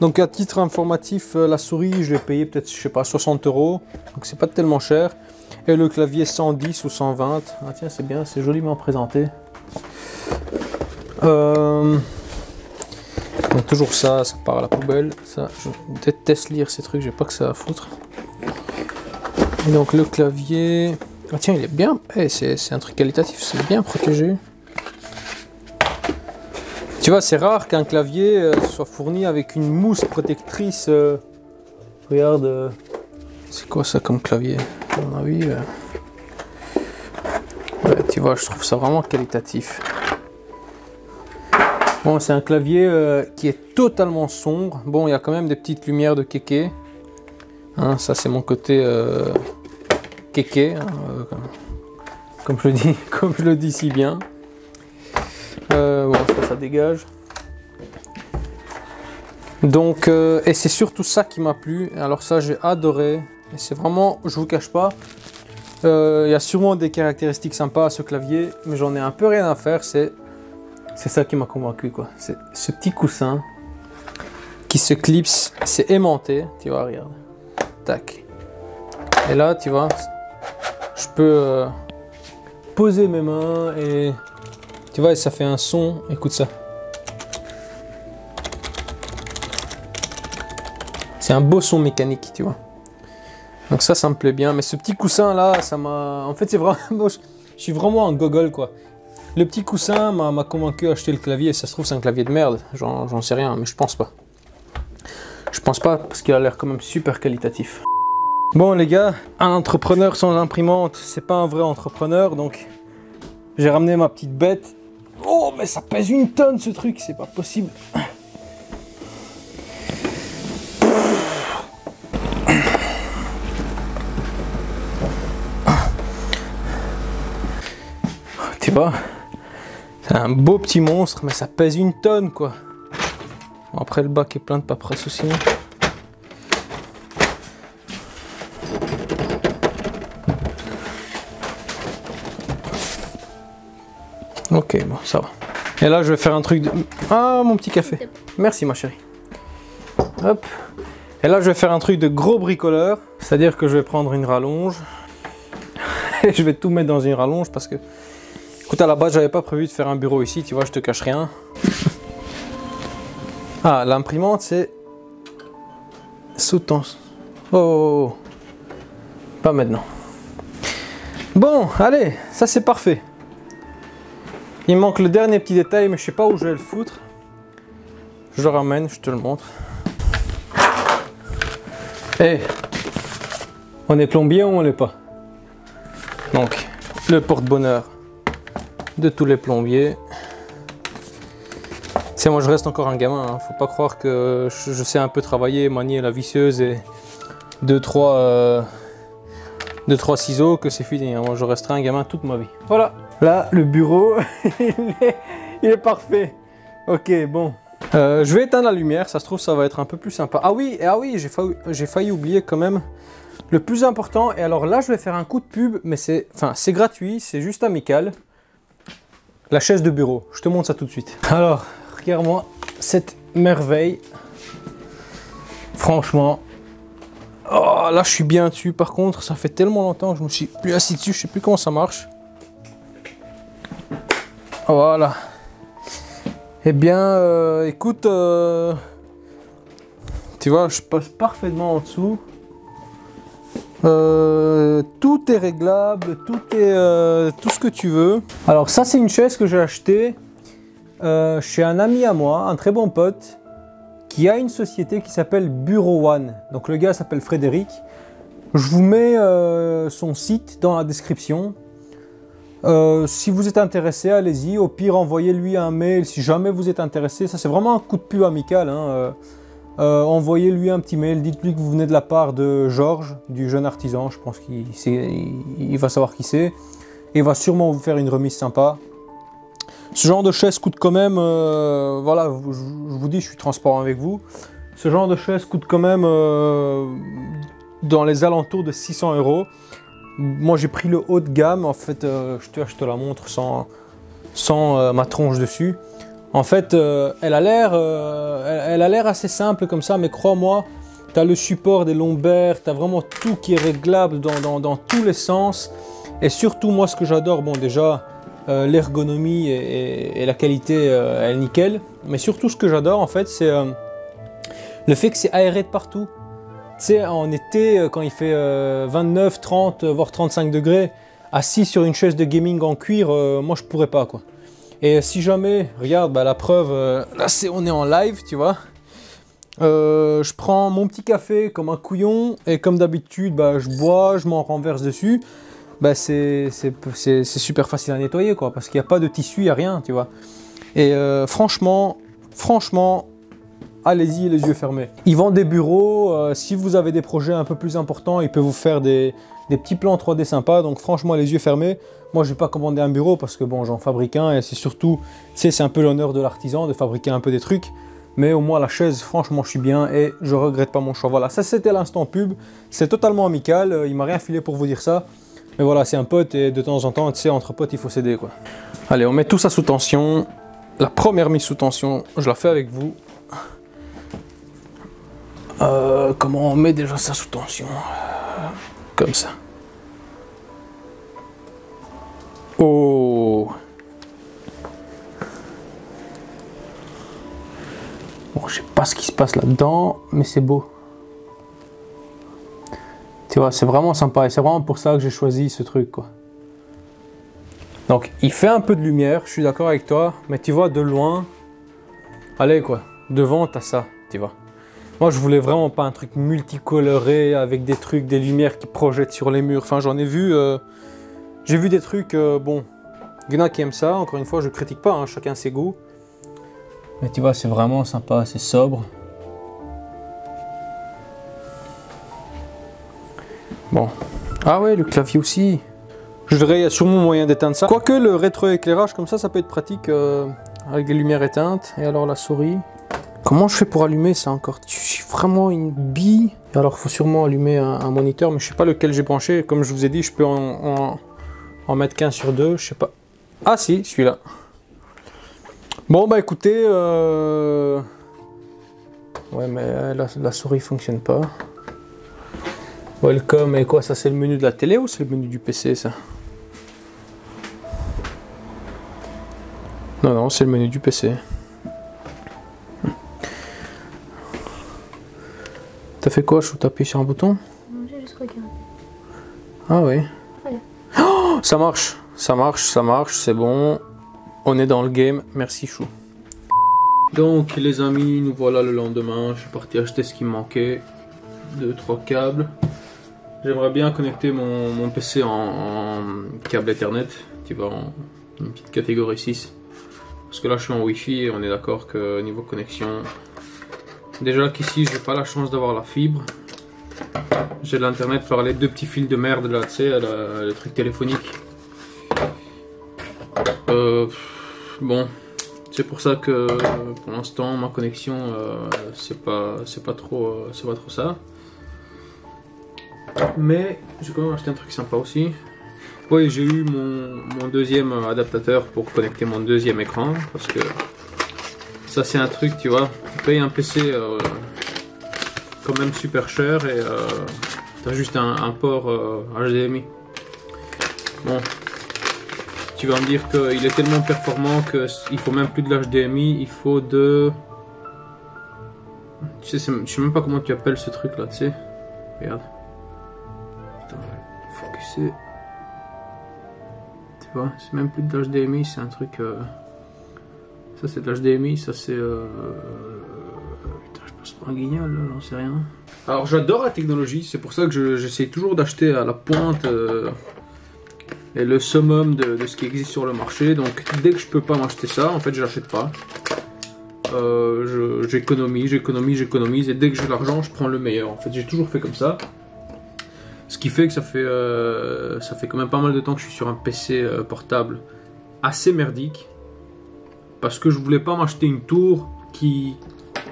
donc à titre informatif, la souris, je l'ai payé peut-être, je sais pas, soixante euros. Donc c'est pas tellement cher. Et le clavier cent dix ou cent vingt. Ah tiens, c'est bien, c'est joliment présenté. Euh... Donc toujours ça, ça part à la poubelle. Ça, je déteste lire ces trucs, j'ai pas que ça à foutre. Et donc le clavier... Ah tiens, il est bien, hey, c'est un truc qualitatif, c'est bien protégé. Tu vois, c'est rare qu'un clavier soit fourni avec une mousse protectrice. Euh... Regarde, euh... c'est quoi ça comme clavier? À mon avis, euh... ouais, tu vois, je trouve ça vraiment qualitatif. Bon, c'est un clavier euh, qui est totalement sombre. Bon, il y a quand même des petites lumières de kéké. Hein, ça, c'est mon côté euh, kéké, hein, euh, comme, comme je le dis, comme je le dis si bien. Euh, bon, ça, ça dégage. Donc, euh, et c'est surtout ça qui m'a plu. Alors ça, j'ai adoré. Et c'est vraiment, je vous cache pas, il euh, y a sûrement des caractéristiques sympas à ce clavier, mais j'en ai un peu rien à faire. C'est ça qui m'a convaincu, quoi. C'est ce petit coussin qui se clipse, c'est aimanté, tu vois, regarde. Tac. Et là, tu vois, je peux euh, poser mes mains et tu vois, ça fait un son. Écoute ça. C'est un beau son mécanique, tu vois. Donc ça, ça me plaît bien. Mais ce petit coussin là, ça m'a... En fait, c'est vraiment... Je suis vraiment en gogol, quoi. Le petit coussin m'a convaincu à acheter le clavier. Ça se trouve, c'est un clavier de merde. J'en sais rien, mais je pense pas. Je pense pas, parce qu'il a l'air quand même super qualitatif. Bon, les gars, un entrepreneur sans imprimante, c'est pas un vrai entrepreneur. Donc, j'ai ramené ma petite bête. Oh, mais ça pèse une tonne, ce truc. C'est pas possible. C'est un beau petit monstre, mais ça pèse une tonne, quoi. Bon, après, le bac est plein de paperasse aussi. Ok, bon, ça va. Et là, je vais faire un truc de... Ah, mon petit café. Merci, ma chérie. Hop. Et là, je vais faire un truc de gros bricoleur. C'est-à-dire que je vais prendre une rallonge. Et je vais tout mettre dans une rallonge parce que... Écoute, à la base, j'avais pas prévu de faire un bureau ici, tu vois, je te cache rien. Ah, l'imprimante, c'est sous tension. Oh, oh, oh, pas maintenant. Bon, allez, ça c'est parfait. Il manque le dernier petit détail, mais je sais pas où je vais le foutre. Je le ramène, je te le montre. Eh, hey, on est plombier ou on l'est pas? Donc, le porte-bonheur de tous les plombiers. C'est moi, je reste encore un gamin, hein. Faut pas croire que je, je sais un peu travailler, manier la visseuse et deux trois euh, deux trois ciseaux, que c'est fini, hein. Moi, je resterai un gamin toute ma vie. Voilà, là le bureau il, est, il est parfait. Ok, bon, euh, je vais éteindre la lumière, ça se trouve ça va être un peu plus sympa. Ah oui, ah oui, j'ai failli, j'ai failli oublier quand même le plus important. Et alors là, je vais faire un coup de pub, mais c'est enfin c'est gratuit, c'est juste amical. La chaise de bureau, je te montre ça tout de suite. Alors, regarde-moi cette merveille. Franchement, oh, là je suis bien dessus. Par contre, ça fait tellement longtemps que je me suis plus assis dessus, je sais plus comment ça marche. Voilà. Eh bien, euh, écoute, euh, tu vois, je passe parfaitement en dessous. Euh, tout est réglable, tout est euh, tout ce que tu veux. Alors ça, c'est une chaise que j'ai achetée euh, chez un ami à moi, un très bon pote, qui a une société qui s'appelle Bureau One. Donc le gars s'appelle Frédéric. Je vous mets euh, son site dans la description. Euh, si vous êtes intéressé, allez-y. Au pire, envoyez-lui un mail si jamais vous êtes intéressé. Ça, c'est vraiment un coup de pub amical, hein. euh, euh, envoyez-lui un petit mail. Dites-lui que vous venez de la part de Georges, du jeune artisan. Je pense qu'il il, il va savoir qui c'est. Et va sûrement vous faire une remise sympa. Ce genre de chaise coûte quand même... Euh, voilà, je, je vous dis, je suis transparent avec vous. Ce genre de chaise coûte quand même euh, dans les alentours de six cents euros. Moi, j'ai pris le haut de gamme. En fait, euh, je, te, je te la montre sans, sans euh, ma tronche dessus. En fait, euh, elle a l'air euh, elle, elle a l'air assez simple comme ça, mais crois-moi, tu as le support des lombaires, tu as vraiment tout qui est réglable dans, dans, dans tous les sens. Et surtout, moi, ce que j'adore, bon, déjà, euh, l'ergonomie et, et, et la qualité, euh, elle est nickel. Mais surtout, ce que j'adore, en fait, c'est euh, le fait que c'est aéré de partout. Tu sais, en été, quand il fait euh, vingt-neuf, trente, voire trente-cinq degrés, assis sur une chaise de gaming en cuir, euh, moi, je pourrais pas, quoi. Et si jamais, regarde, bah, la preuve, euh, là, c'est, on est en live, tu vois. Euh, je prends mon petit café comme un couillon, et comme d'habitude, bah, je bois, je m'en renverse dessus. Ben c'est super facile à nettoyer, quoi, parce qu'il n'y a pas de tissu, il n'y a rien, tu vois. Et euh, franchement, franchement, allez-y les yeux fermés. Ils vendent des bureaux, euh, si vous avez des projets un peu plus importants, ils peuvent vous faire des, des petits plans trois D sympas, donc franchement, les yeux fermés. Moi, je n'ai pas commandé un bureau parce que bon, j'en fabrique un, et c'est surtout, c'est un peu l'honneur de l'artisan de fabriquer un peu des trucs. Mais au moins la chaise, franchement, je suis bien et je regrette pas mon choix. Voilà, ça c'était l'instant pub, c'est totalement amical, il m'a rien filé pour vous dire ça. Mais voilà, c'est un pote et de temps en temps, tu sais, entre potes, il faut s'aider, quoi. Allez, on met tout ça sous tension. La première mise sous tension, je la fais avec vous. Euh, comment on met déjà ça sous tension? Comme ça. Oh! Bon, je sais pas ce qui se passe là-dedans, mais c'est beau. Tu vois, c'est vraiment sympa et c'est vraiment pour ça que j'ai choisi ce truc, quoi. Donc, il fait un peu de lumière, je suis d'accord avec toi, mais tu vois, de loin, allez, quoi, devant, t'as ça, tu vois. Moi, je voulais vraiment pas un truc multicoloré avec des trucs, des lumières qui projettent sur les murs. Enfin, j'en ai vu, euh, j'ai vu des trucs, euh, bon, il y en a qui aiment ça, encore une fois, je critique pas, hein, chacun ses goûts. Mais tu vois, c'est vraiment sympa, c'est sobre. Bon. Ah ouais, le clavier aussi. Je verrai, il y a sûrement moyen d'éteindre ça. Quoique le rétroéclairage comme ça, ça peut être pratique euh, avec des lumières éteintes. Et alors la souris. Comment je fais pour allumer ça encore? Je suis vraiment une bille. Alors il faut sûrement allumer un, un moniteur, mais je sais pas lequel j'ai branché. Comme je vous ai dit, je peux en, en, en mettre qu'un sur deux, je sais pas. Ah si, celui-là. Bon bah écoutez... Euh... Ouais mais la, la souris fonctionne pas. Welcome, et quoi, ça c'est le menu de la télé ou c'est le menu du P C, ça? Non, non, c'est le menu du P C. T'as fait quoi? Je t'appuie sur un bouton? Non, j'ai juste regardé. Ah oui. Voilà. Oh, ça marche, ça marche, ça marche, c'est bon. On est dans le game, merci Chou. Donc les amis, nous voilà le lendemain, je suis parti acheter ce qui me manquait. Deux, trois câbles. J'aimerais bien connecter mon, mon P C en, en câble Ethernet, tu vois, en une petite catégorie six. Parce que là, je suis en Wi-Fi et on est d'accord que niveau connexion, déjà qu'ici, j'ai pas la chance d'avoir la fibre. J'ai de l'internet par les deux petits fils de merde là, tu sais, le truc téléphonique. Euh, bon, c'est pour ça que pour l'instant, ma connexion, euh, c'est pas, c'est pas trop, euh, c'est pas trop ça. Mais j'ai quand même acheté un truc sympa aussi. Oui, j'ai eu mon, mon deuxième adaptateur pour connecter mon deuxième écran. Parce que ça, c'est un truc, tu vois. Tu payes un P C euh, quand même super cher et euh, t'as juste un, un port euh, H D M I. Bon, tu vas me dire qu'il est tellement performant qu'il faut même plus de l'H D M I, il faut de. Tu sais, je sais même pas comment tu appelles ce truc là, tu sais. Regarde. Tu vois, c'est même plus de l'H D M I, c'est un truc. Euh... Ça, c'est de l'H D M I, ça, c'est. Euh... Putain, je passe pour un guignol, là, j'en sais rien. Alors, j'adore la technologie, c'est pour ça que j'essaie je, toujours d'acheter à la pointe euh, est le summum de, de ce qui existe sur le marché. Donc dès que je peux pas m'acheter ça, en fait je l'achète pas. Euh, j'économise, j'économise, j'économise, et dès que j'ai l'argent, je prends le meilleur. En fait, j'ai toujours fait comme ça. Ce qui fait que ça fait, euh, ça fait quand même pas mal de temps que je suis sur un P C euh, portable assez merdique. Parce que je voulais pas m'acheter une tour qui,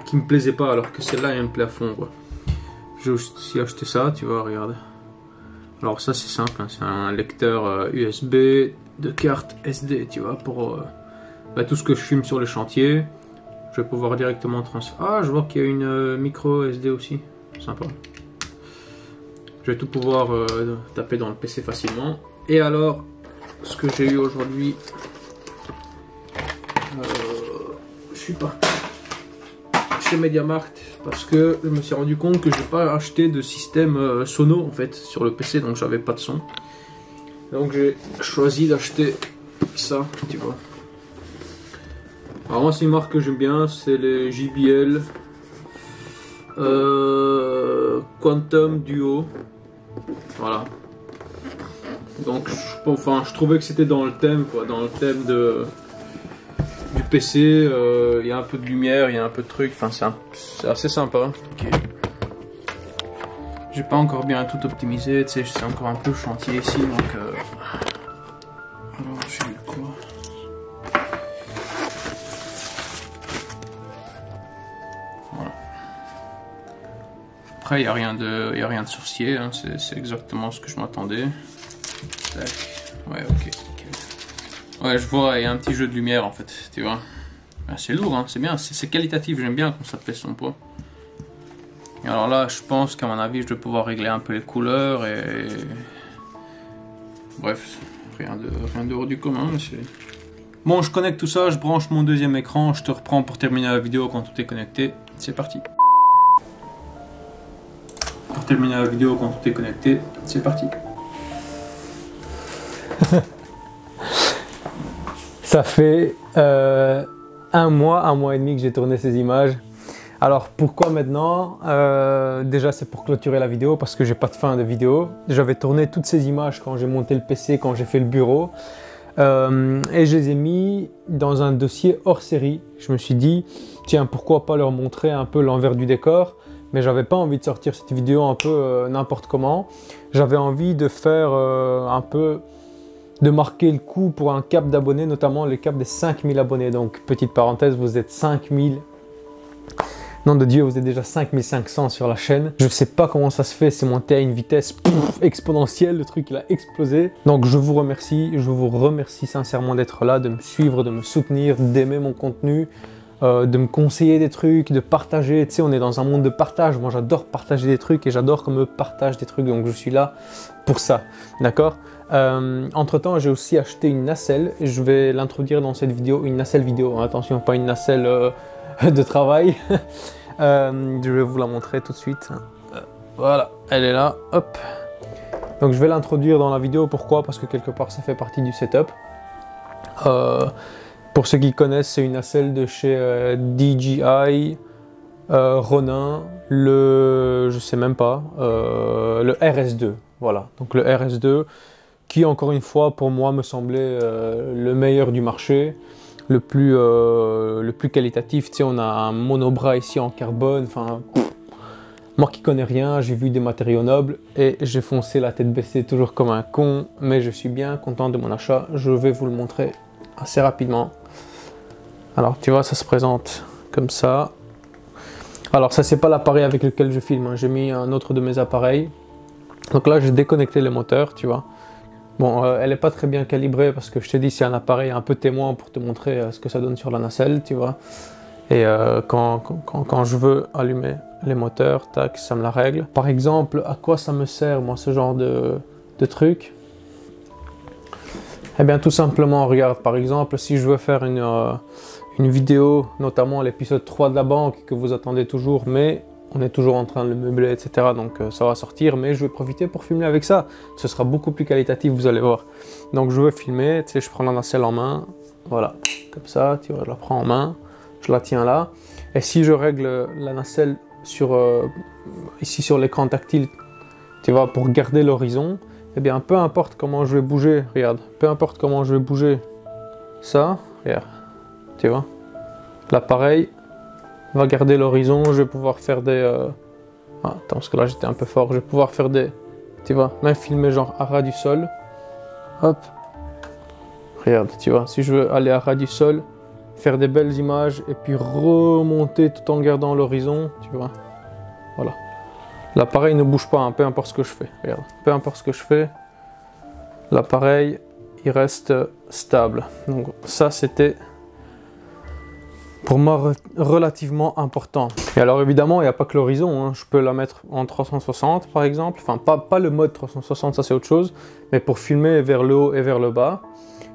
qui me plaisait pas, alors que celle-là, elle me plaît à fond, quoi. J'ai aussi acheté ça, tu vois, regarde. Alors ça, c'est simple, hein, c'est un lecteur euh, U S B de carte S D, tu vois, pour euh, bah, tout ce que je fume sur les chantiers. Je vais pouvoir directement transférer. Ah, je vois qu'il y a une euh, micro S D aussi. Sympa. Je vais tout pouvoir euh, taper dans le P C facilement. Et alors, ce que j'ai eu aujourd'hui, euh, je suis parti chez MediaMarkt parce que je me suis rendu compte que j'ai pas acheté de système euh, sono en fait sur le P C, donc j'avais pas de son. Donc j'ai choisi d'acheter ça, tu vois. Alors moi, c'est une marque que j'aime bien, c'est les J B L euh, Quantum Duo. Voilà. Donc, je, enfin, je trouvais que c'était dans le thème, quoi, dans le thème de du P C. Il euh, y a un peu de lumière, il y a un peu de trucs. Enfin, c'est assez sympa. Okay. J'ai pas encore bien tout optimisé. Tu sais, c'est encore un peu chantier ici, donc. Euh... Alors, je suis quoi? Après, il n'y a rien de, y a rien de sorcier, hein. C'est exactement ce que je m'attendais. Ouais, ok, nickel. Ouais, je vois, il y a un petit jeu de lumière en fait, tu vois. Ben, c'est lourd, hein, c'est bien, c'est qualitatif, j'aime bien qu'on s'appelle son poids. Et alors là, je pense qu'à mon avis, je vais pouvoir régler un peu les couleurs et. Bref, rien de, rien de hors du commun. Bon, je connecte tout ça, je branche mon deuxième écran, je te reprends pour terminer la vidéo quand tout est connecté. C'est parti. Terminer la vidéo quand tout est connecté, c'est parti. Ça fait euh, un mois, un mois et demi que j'ai tourné ces images. Alors pourquoi maintenant? euh, Déjà c'est pour clôturer la vidéo parce que j'ai pas de fin de vidéo. J'avais tourné toutes ces images quand j'ai monté le P C, quand j'ai fait le bureau. Euh, et je les ai mis dans un dossier hors série. Je me suis dit, tiens, pourquoi pas leur montrer un peu l'envers du décor. Mais j'avais pas envie de sortir cette vidéo un peu euh, n'importe comment. J'avais envie de faire euh, un peu, de marquer le coup pour un cap d'abonnés, notamment le cap des cinq mille abonnés. Donc, petite parenthèse, vous êtes cinq mille. Nom de Dieu, vous êtes déjà cinq mille cinq cents sur la chaîne. Je sais pas comment ça se fait, c'est monté à une vitesse pouf, exponentielle, le truc il a explosé. Donc, je vous remercie, je vous remercie sincèrement d'être là, de me suivre, de me soutenir, d'aimer mon contenu. Euh, de me conseiller des trucs, de partager, tu sais, on est dans un monde de partage, moi j'adore partager des trucs et j'adore qu'on me partage des trucs, donc je suis là pour ça, d'accord. euh, Entre temps, j'ai aussi acheté une nacelle, je vais l'introduire dans cette vidéo, une nacelle vidéo, hein, attention, pas une nacelle euh, de travail. euh, je vais vous la montrer tout de suite, voilà, elle est là, hop. Donc je vais l'introduire dans la vidéo, pourquoi? Parce que quelque part ça fait partie du setup. euh, Pour ceux qui connaissent, c'est une nacelle de chez euh, D J I, euh, Ronin, le, je sais même pas, euh, le R S deux. Voilà, donc le R S deux qui, encore une fois, pour moi, me semblait euh, le meilleur du marché, le plus, euh, le plus qualitatif. Tu sais, on a un monobras ici en carbone, enfin, moi qui connais rien, j'ai vu des matériaux nobles et j'ai foncé la tête baissée toujours comme un con, mais je suis bien content de mon achat, je vais vous le montrer assez rapidement. Alors tu vois, ça se présente comme ça. Alors ça, c'est pas l'appareil avec lequel je filme, hein. J'ai mis un autre de mes appareils. Donc là, j'ai déconnecté les moteurs, tu vois. Bon, euh, elle est pas très bien calibrée parce que je te dis, c'est un appareil un peu témoin pour te montrer euh, ce que ça donne sur la nacelle, tu vois. Et euh, quand, quand, quand je veux allumer les moteurs, tac, ça me la règle. Par exemple, à quoi ça me sert, moi, ce genre de, de truc? Eh bien, tout simplement, regarde, par exemple, si je veux faire une, euh, une vidéo, notamment l'épisode trois de la banque que vous attendez toujours, mais on est toujours en train de le meubler, et cetera. Donc, euh, ça va sortir, mais je vais profiter pour filmer avec ça. Ce sera beaucoup plus qualitatif, vous allez voir. Donc, je veux filmer, tu sais, je prends la nacelle en main, voilà, comme ça, tu vois, je la prends en main, je la tiens là. Et si je règle la nacelle sur, euh, ici sur l'écran tactile, tu vois, pour garder l'horizon, eh bien peu importe comment je vais bouger, regarde, peu importe comment je vais bouger ça, regarde, tu vois, l'appareil va garder l'horizon, je vais pouvoir faire des... Euh... Ah, attends, parce que là j'étais un peu fort, je vais pouvoir faire des... Tu vois, même filmer genre à ras du sol, hop, regarde, tu vois, si je veux aller à ras du sol, faire des belles images et puis remonter tout en gardant l'horizon, tu vois, voilà. L'appareil ne bouge pas, hein, peu importe ce que je fais, regarde, peu importe ce que je fais, l'appareil, il reste stable. Donc ça, c'était pour moi relativement important. Et alors évidemment, il n'y a pas que l'horizon, hein. Je peux la mettre en trois cent soixante par exemple, enfin pas, pas le mode trois cent soixante, ça c'est autre chose, mais pour filmer vers le haut et vers le bas.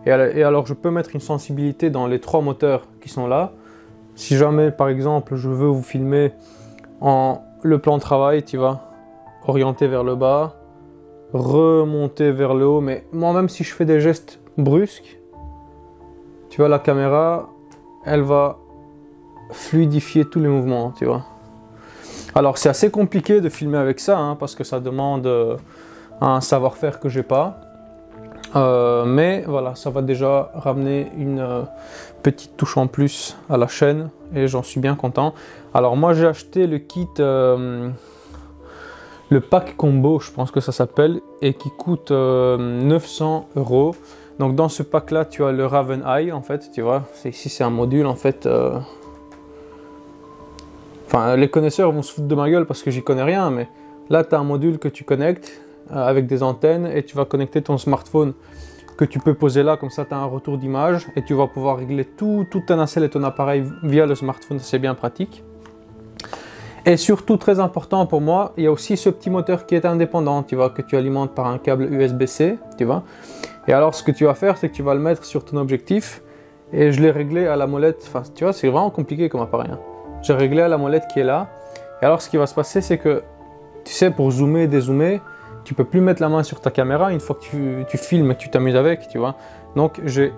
Et alors je peux mettre une sensibilité dans les trois moteurs qui sont là. Si jamais par exemple je veux vous filmer en... le plan de travail, tu vas orienter vers le bas, remonter vers le haut, mais moi même si je fais des gestes brusques, tu vois, la caméra, elle va fluidifier tous les mouvements, tu vois. Alors c'est assez compliqué de filmer avec ça, hein, parce que ça demande euh, un savoir-faire que j'ai pas, euh, mais voilà, ça va déjà ramener une euh, petite touche en plus à la chaîne et j'en suis bien content. Alors moi j'ai acheté le kit, euh, le pack combo, je pense que ça s'appelle, et qui coûte euh, neuf cents euros. Donc dans ce pack là tu as le Raven Eye, en fait, tu vois, ici c'est un module en fait, euh... enfin les connaisseurs vont se foutre de ma gueule parce que j'y connais rien, mais là tu as un module que tu connectes euh, avec des antennes et tu vas connecter ton smartphone que tu peux poser là, comme ça tu as un retour d'image et tu vas pouvoir régler tout, toute ta nacelle et ton appareil via le smartphone, c'est bien pratique. Et surtout très important pour moi, il y a aussi ce petit moteur qui est indépendant, tu vois, que tu alimentes par un câble U S B C, tu vois. Et alors ce que tu vas faire, c'est que tu vas le mettre sur ton objectif et je l'ai réglé à la molette, enfin tu vois, c'est vraiment compliqué comme appareil, hein. J'ai réglé à la molette qui est là. Et alors ce qui va se passer, c'est que, tu sais, pour zoomer et dézoomer, tu peux plus mettre la main sur ta caméra une fois que tu, tu filmes et que tu t'amuses avec, tu vois. Donc j'ai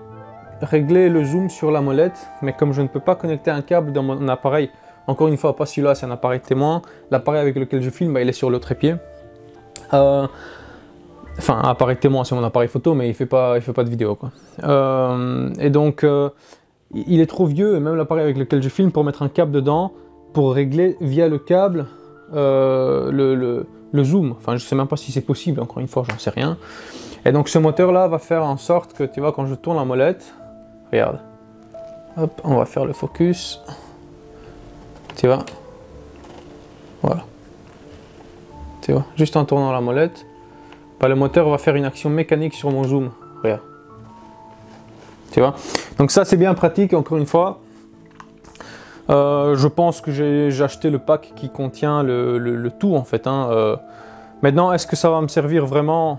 réglé le zoom sur la molette, mais comme je ne peux pas connecter un câble dans mon appareil, encore une fois, pas celui-là, c'est un appareil témoin. L'appareil avec lequel je filme, bah, il est sur le trépied. Euh, enfin, un appareil témoin, c'est mon appareil photo, mais il ne fait, fait pas de vidéo, quoi. Euh, et donc, euh, il est trop vieux, et même l'appareil avec lequel je filme, pour mettre un câble dedans, pour régler via le câble euh, le, le, le zoom. Enfin, je ne sais même pas si c'est possible, encore une fois, j'en sais rien. Et donc, ce moteur-là va faire en sorte que, tu vois, quand je tourne la molette, regarde, hop, on va faire le focus. Tu vois, voilà, tu vois, juste en tournant la molette, bah, le moteur va faire une action mécanique sur mon zoom, regarde, tu vois, donc ça c'est bien pratique, encore une fois, euh, je pense que j'ai acheté le pack qui contient le, le, le tout en fait, hein. Euh, maintenant est-ce que ça va me servir vraiment,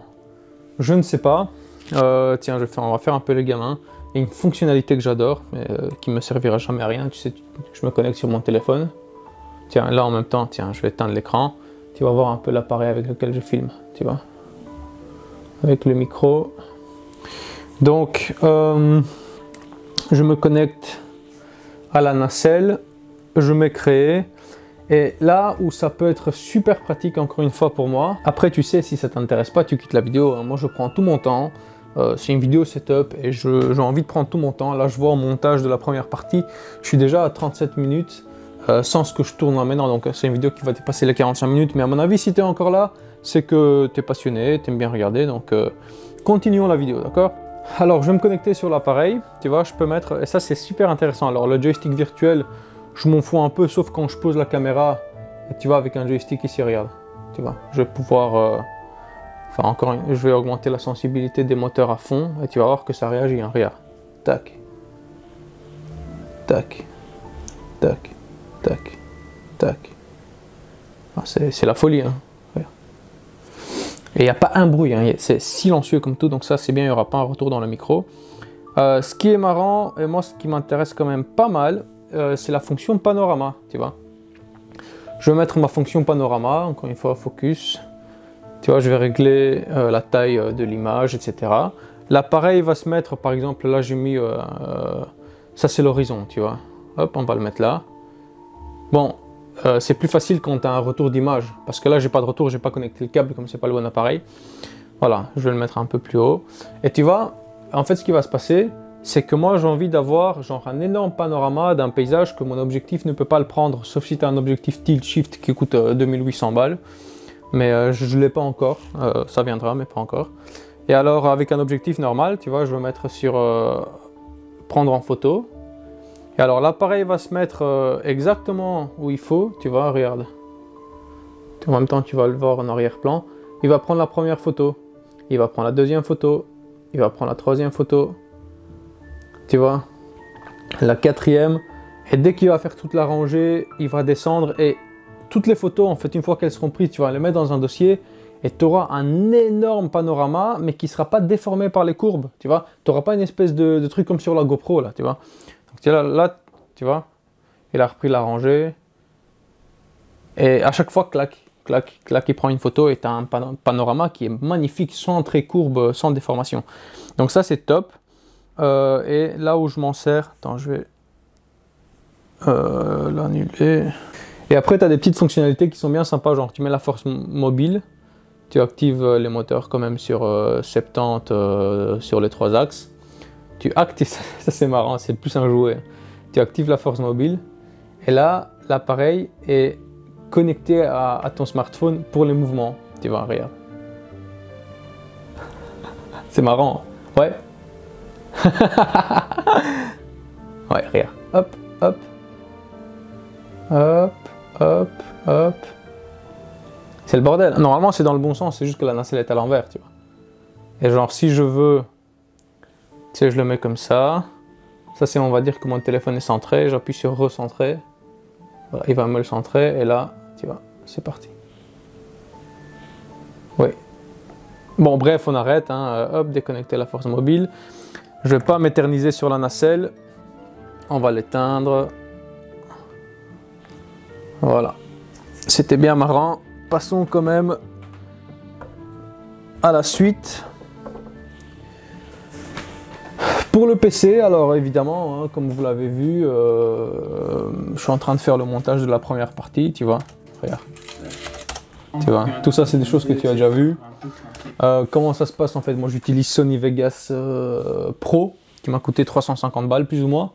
je ne sais pas, euh, tiens, je fais, on va faire un peu les gamins. Il y a une fonctionnalité que j'adore, mais euh, qui me servira jamais à rien. Tu sais, tu, je me connecte sur mon téléphone. Tiens, là en même temps, tiens, je vais éteindre l'écran. Tu vas voir un peu l'appareil avec lequel je filme, tu vois, avec le micro. Donc, euh, je me connecte à la nacelle, je mets créer. Et là où ça peut être super pratique, encore une fois pour moi. Après, tu sais, si ça t'intéresse pas, tu quittes la vidéo. Hein. Moi, je prends tout mon temps. Euh, c'est une vidéo setup et j'ai envie de prendre tout mon temps. Là, je vois au montage de la première partie, je suis déjà à trente-sept minutes euh, sans ce que je tourne maintenant. Donc, c'est une vidéo qui va dépasser les quarante-cinq minutes. Mais à mon avis, si tu es encore là, c'est que tu es passionné, tu aimes bien regarder. Donc, euh, continuons la vidéo, d'accord? Alors, je vais me connecter sur l'appareil. Tu vois, je peux mettre... Et ça, c'est super intéressant. Alors, le joystick virtuel, je m'en fous un peu, sauf quand je pose la caméra. Et tu vois, avec un joystick ici, regarde. Tu vois, je vais pouvoir... Euh... Enfin, encore une, je vais augmenter la sensibilité des moteurs à fond et tu vas voir que ça réagit, hein, regarde. Tac. Tac. Tac. Tac. Tac. Ah, c'est la folie, hein. Regarde. Et il n'y a pas un bruit, hein. C'est silencieux comme tout, donc ça c'est bien, il n'y aura pas un retour dans le micro. Euh, ce qui est marrant, et moi ce qui m'intéresse quand même pas mal, euh, c'est la fonction panorama, tu vois. Je vais mettre ma fonction panorama, encore une fois, focus. Tu vois, je vais régler euh, la taille de l'image, et cetera. L'appareil va se mettre, par exemple, là j'ai mis, euh, euh, ça c'est l'horizon, tu vois. Hop, on va le mettre là. Bon, euh, c'est plus facile quand tu as un retour d'image, parce que là j'ai pas de retour, j'ai pas connecté le câble, comme c'est pas le bon appareil. Voilà, je vais le mettre un peu plus haut. Et tu vois, en fait, ce qui va se passer, c'est que moi, j'ai envie d'avoir genre un énorme panorama d'un paysage que mon objectif ne peut pas le prendre, sauf si tu as un objectif tilt-shift qui coûte euh, deux mille huit cents balles. Mais euh, je ne l'ai pas encore, euh, ça viendra, mais pas encore. Et alors, avec un objectif normal, tu vois, je vais mettre sur euh, prendre en photo. Et alors, l'appareil va se mettre euh, exactement où il faut. Tu vois, regarde. En même temps, tu vas le voir en arrière-plan. Il va prendre la première photo. Il va prendre la deuxième photo. Il va prendre la troisième photo. Tu vois, la quatrième. Et dès qu'il va faire toute la rangée, il va descendre. Et toutes les photos, en fait, une fois qu'elles seront prises, tu vas les mettre dans un dossier. Et tu auras un énorme panorama, mais qui ne sera pas déformé par les courbes. Tu vois, tu n'auras pas une espèce de, de truc comme sur la GoPro, là, tu vois. Donc là, là, tu vois, il a repris la rangée. Et à chaque fois, clac, clac, clac, il prend une photo et tu as un panorama qui est magnifique, sans trait courbe, sans déformation. Donc ça, c'est top. Euh, et là où je m'en sers, attends, je vais euh, l'annuler. Et après, tu as des petites fonctionnalités qui sont bien sympas, genre tu mets la force mobile, tu actives les moteurs quand même sur euh, soixante-dix euh, sur les trois axes. Tu actives, ça c'est marrant, c'est plus un jouet. Tu actives la force mobile et là, l'appareil est connecté à, à ton smartphone pour les mouvements. Tu vois, regarde. C'est marrant, ouais. Ouais, regarde. Hop, hop. Hop, hop, hop. C'est le bordel. Normalement, c'est dans le bon sens, c'est juste que la nacelle est à l'envers, tu vois. Et genre, si je veux... Tu sais, je le mets comme ça. Ça, c'est, on va dire que mon téléphone est centré. J'appuie sur recentrer. Voilà, il va me le centrer. Et là, tu vois, c'est parti. Oui. Bon, bref, on arrête. Hein. Euh, hop, déconnecter la force mobile. Je ne vais pas m'éterniser sur la nacelle. On va l'éteindre. Voilà. C'était bien marrant. Passons quand même à la suite. Pour le P C, alors évidemment, hein, comme vous l'avez vu, euh, je suis en train de faire le montage de la première partie, tu vois. Regarde. Tu vois, tout ça, c'est des choses que tu as déjà vues. Euh, comment ça se passe en fait? Moi, j'utilise Sony Vegas euh, Pro, qui m'a coûté trois cent cinquante balles, plus ou moins.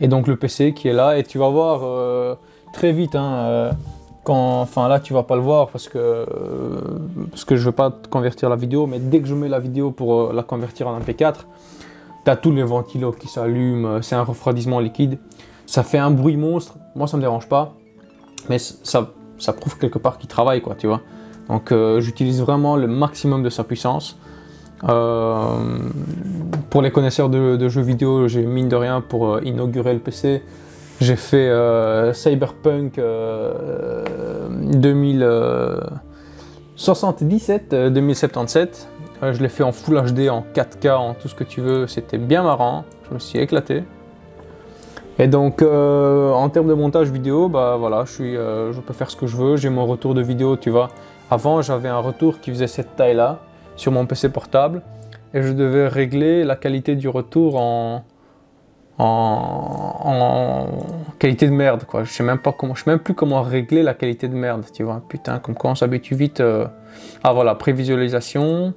Et donc, le P C qui est là. Et tu vas voir euh, très vite, hein, euh, quand, enfin là, tu vas pas le voir parce que, euh, parce que je veux pas convertir la vidéo. Mais dès que je mets la vidéo pour euh, la convertir en M P quatre, t'as tous les ventilos qui s'allument, c'est un refroidissement liquide, ça fait un bruit monstre. Moi ça me dérange pas, mais ça, ça prouve quelque part qu'il travaille, quoi, tu vois. Donc euh, j'utilise vraiment le maximum de sa puissance. Euh, pour les connaisseurs de, de jeux vidéo, j'ai mine de rien pour euh, inaugurer le P C, j'ai fait euh, Cyberpunk euh, deux mille soixante-dix-sept, euh, deux mille soixante-dix-sept. Je l'ai fait en Full H D, en quatre K, en tout ce que tu veux. C'était bien marrant. Je me suis éclaté. Et donc, euh, en termes de montage vidéo, bah voilà, je suis, euh, je peux faire ce que je veux. J'ai mon retour de vidéo, tu vois. Avant, j'avais un retour qui faisait cette taille-là sur mon P C portable, et je devais régler la qualité du retour en, en, en qualité de merde, quoi. Je sais même pas comment, je sais même plus comment régler la qualité de merde, tu vois. Putain, comme quoi on s'habitue vite. Euh... Ah voilà, prévisualisation.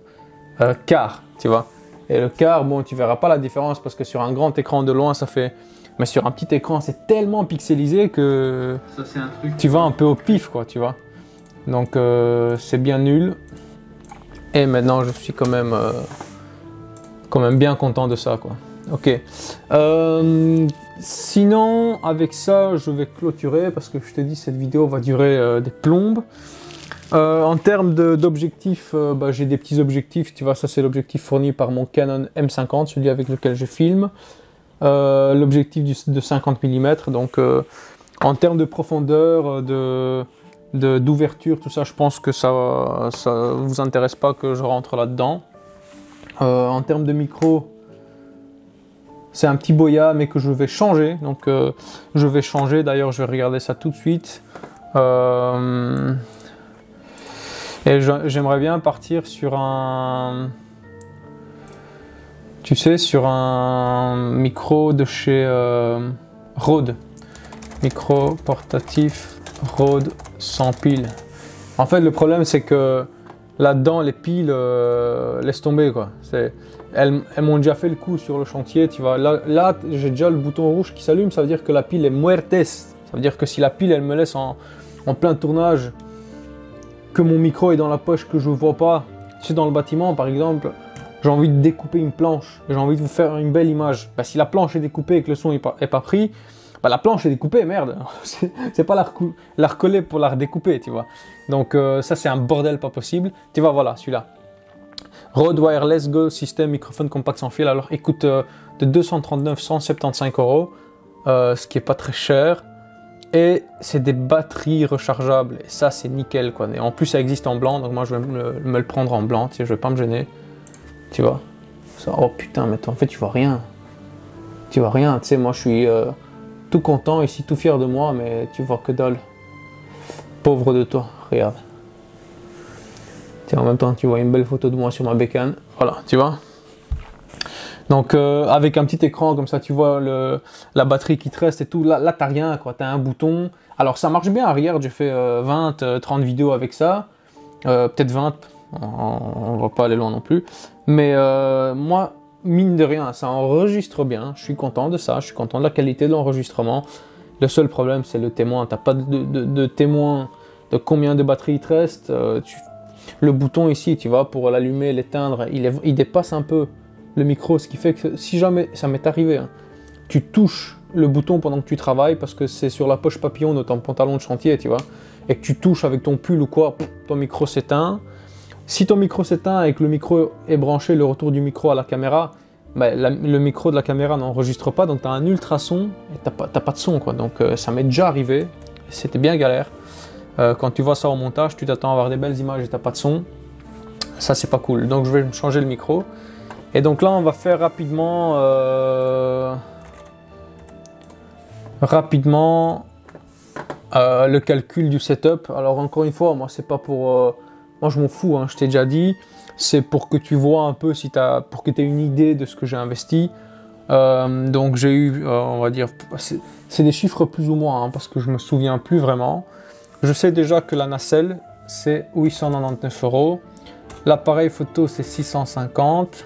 Euh, quart, tu vois, et le quart, bon, tu verras pas la différence parce que sur un grand écran de loin ça fait, mais sur un petit écran c'est tellement pixelisé que ça, c'est un truc, tu vas un peu au pif, quoi, tu vois. Donc euh, c'est bien nul. Et maintenant je suis quand même euh, quand même bien content de ça, quoi. Ok, euh, sinon avec ça je vais clôturer parce que je te dis, cette vidéo va durer euh, des plombes. Euh, en termes d'objectifs, euh, bah, j'ai des petits objectifs, tu vois, ça c'est l'objectif fourni par mon Canon M cinquante, celui avec lequel je filme, euh, l'objectif de cinquante millimètres, donc euh, en termes de profondeur, de, de, d'ouverture, tout ça, je pense que ça ne vous intéresse pas que je rentre là-dedans. Euh, en termes de micro, c'est un petit Boya, mais que je vais changer, donc euh, je vais changer, d'ailleurs je vais regarder ça tout de suite. Euh... Et j'aimerais bien partir sur un, tu sais, sur un micro de chez euh, Rode. Micro portatif Rode sans pile. En fait, le problème, c'est que là-dedans, les piles, euh, laisse tomber quoi. Elles, elles m'ont déjà fait le coup sur le chantier, tu vois. Là, là j'ai déjà le bouton rouge qui s'allume, ça veut dire que la pile est muertes. Ça veut dire que si la pile, elle me laisse en, en plein tournage, que mon micro est dans la poche, que je ne vois pas, tu sais, dans le bâtiment par exemple, j'ai envie de découper une planche, j'ai envie de vous faire une belle image. Bah, si la planche est découpée et que le son n'est pas, est pas pris, bah, la planche est découpée, merde. C'est pas la, recou la recoller pour la redécouper, tu vois. Donc euh, ça, c'est un bordel pas possible. Tu vois, voilà, celui-là. Rode Wireless Go, système microphone compact sans fil. Alors écoute, euh, de deux cent trente-neuf, cent soixante-quinze euros, euh, ce qui est pas très cher. Et c'est des batteries rechargeables. Et ça, c'est nickel, quoi. Et en plus, ça existe en blanc, donc moi, je vais me, me le prendre en blanc, tu sais, je vais pas me gêner. Tu vois ça, oh putain, mais en fait, tu vois rien. Tu vois rien, tu sais, moi, je suis... Euh, tout content ici, tout fier de moi, mais tu vois que dalle. Pauvre de toi, regarde. Tiens, en même temps, tu vois une belle photo de moi sur ma bécane. Voilà, tu vois. Donc, euh, avec un petit écran comme ça, tu vois le, la batterie qui te reste et tout. Là, là t'as rien, quoi. T'as un bouton. Alors, ça marche bien. Regarde, j'ai fait euh, vingt, trente vidéos avec ça. Euh, peut-être vingt. On ne va pas aller loin non plus. Mais euh, moi... mine de rien, ça enregistre bien, je suis content de ça, je suis content de la qualité de l'enregistrement. Le seul problème, c'est le témoin, t'as pas de, de, de témoin de combien de batterie il te reste. Euh, tu... Le bouton ici, tu vois, pour l'allumer, l'éteindre, il, est... il dépasse un peu le micro, ce qui fait que si jamais, ça m'est arrivé, hein, tu touches le bouton pendant que tu travailles, parce que c'est sur la poche papillon de ton pantalon de chantier, tu vois, et que tu touches avec ton pull ou quoi, ton micro s'éteint. Si ton micro s'éteint et que le micro est branché, le retour du micro à la caméra, bah, la, le micro de la caméra n'enregistre pas, donc tu as un ultrason et tu n'as pas, pas de son, quoi. Donc euh, ça m'est déjà arrivé, c'était bien galère. Euh, quand tu vois ça au montage, tu t'attends à avoir des belles images et tu n'as pas de son. Ça, c'est pas cool. Donc je vais changer le micro. Et donc là, on va faire rapidement... Euh, rapidement euh, le calcul du setup. Alors encore une fois, moi, c'est pas pour... Euh, moi, je m'en fous, hein, je t'ai déjà dit, c'est pour que tu vois un peu, si t'as, pour que tu aies une idée de ce que j'ai investi. Euh, donc j'ai eu, euh, on va dire, c'est des chiffres plus ou moins, hein, parce que je ne me souviens plus vraiment. Je sais déjà que la nacelle, c'est huit cent quatre-vingt-dix-neuf euros. L'appareil photo, c'est six cent cinquante.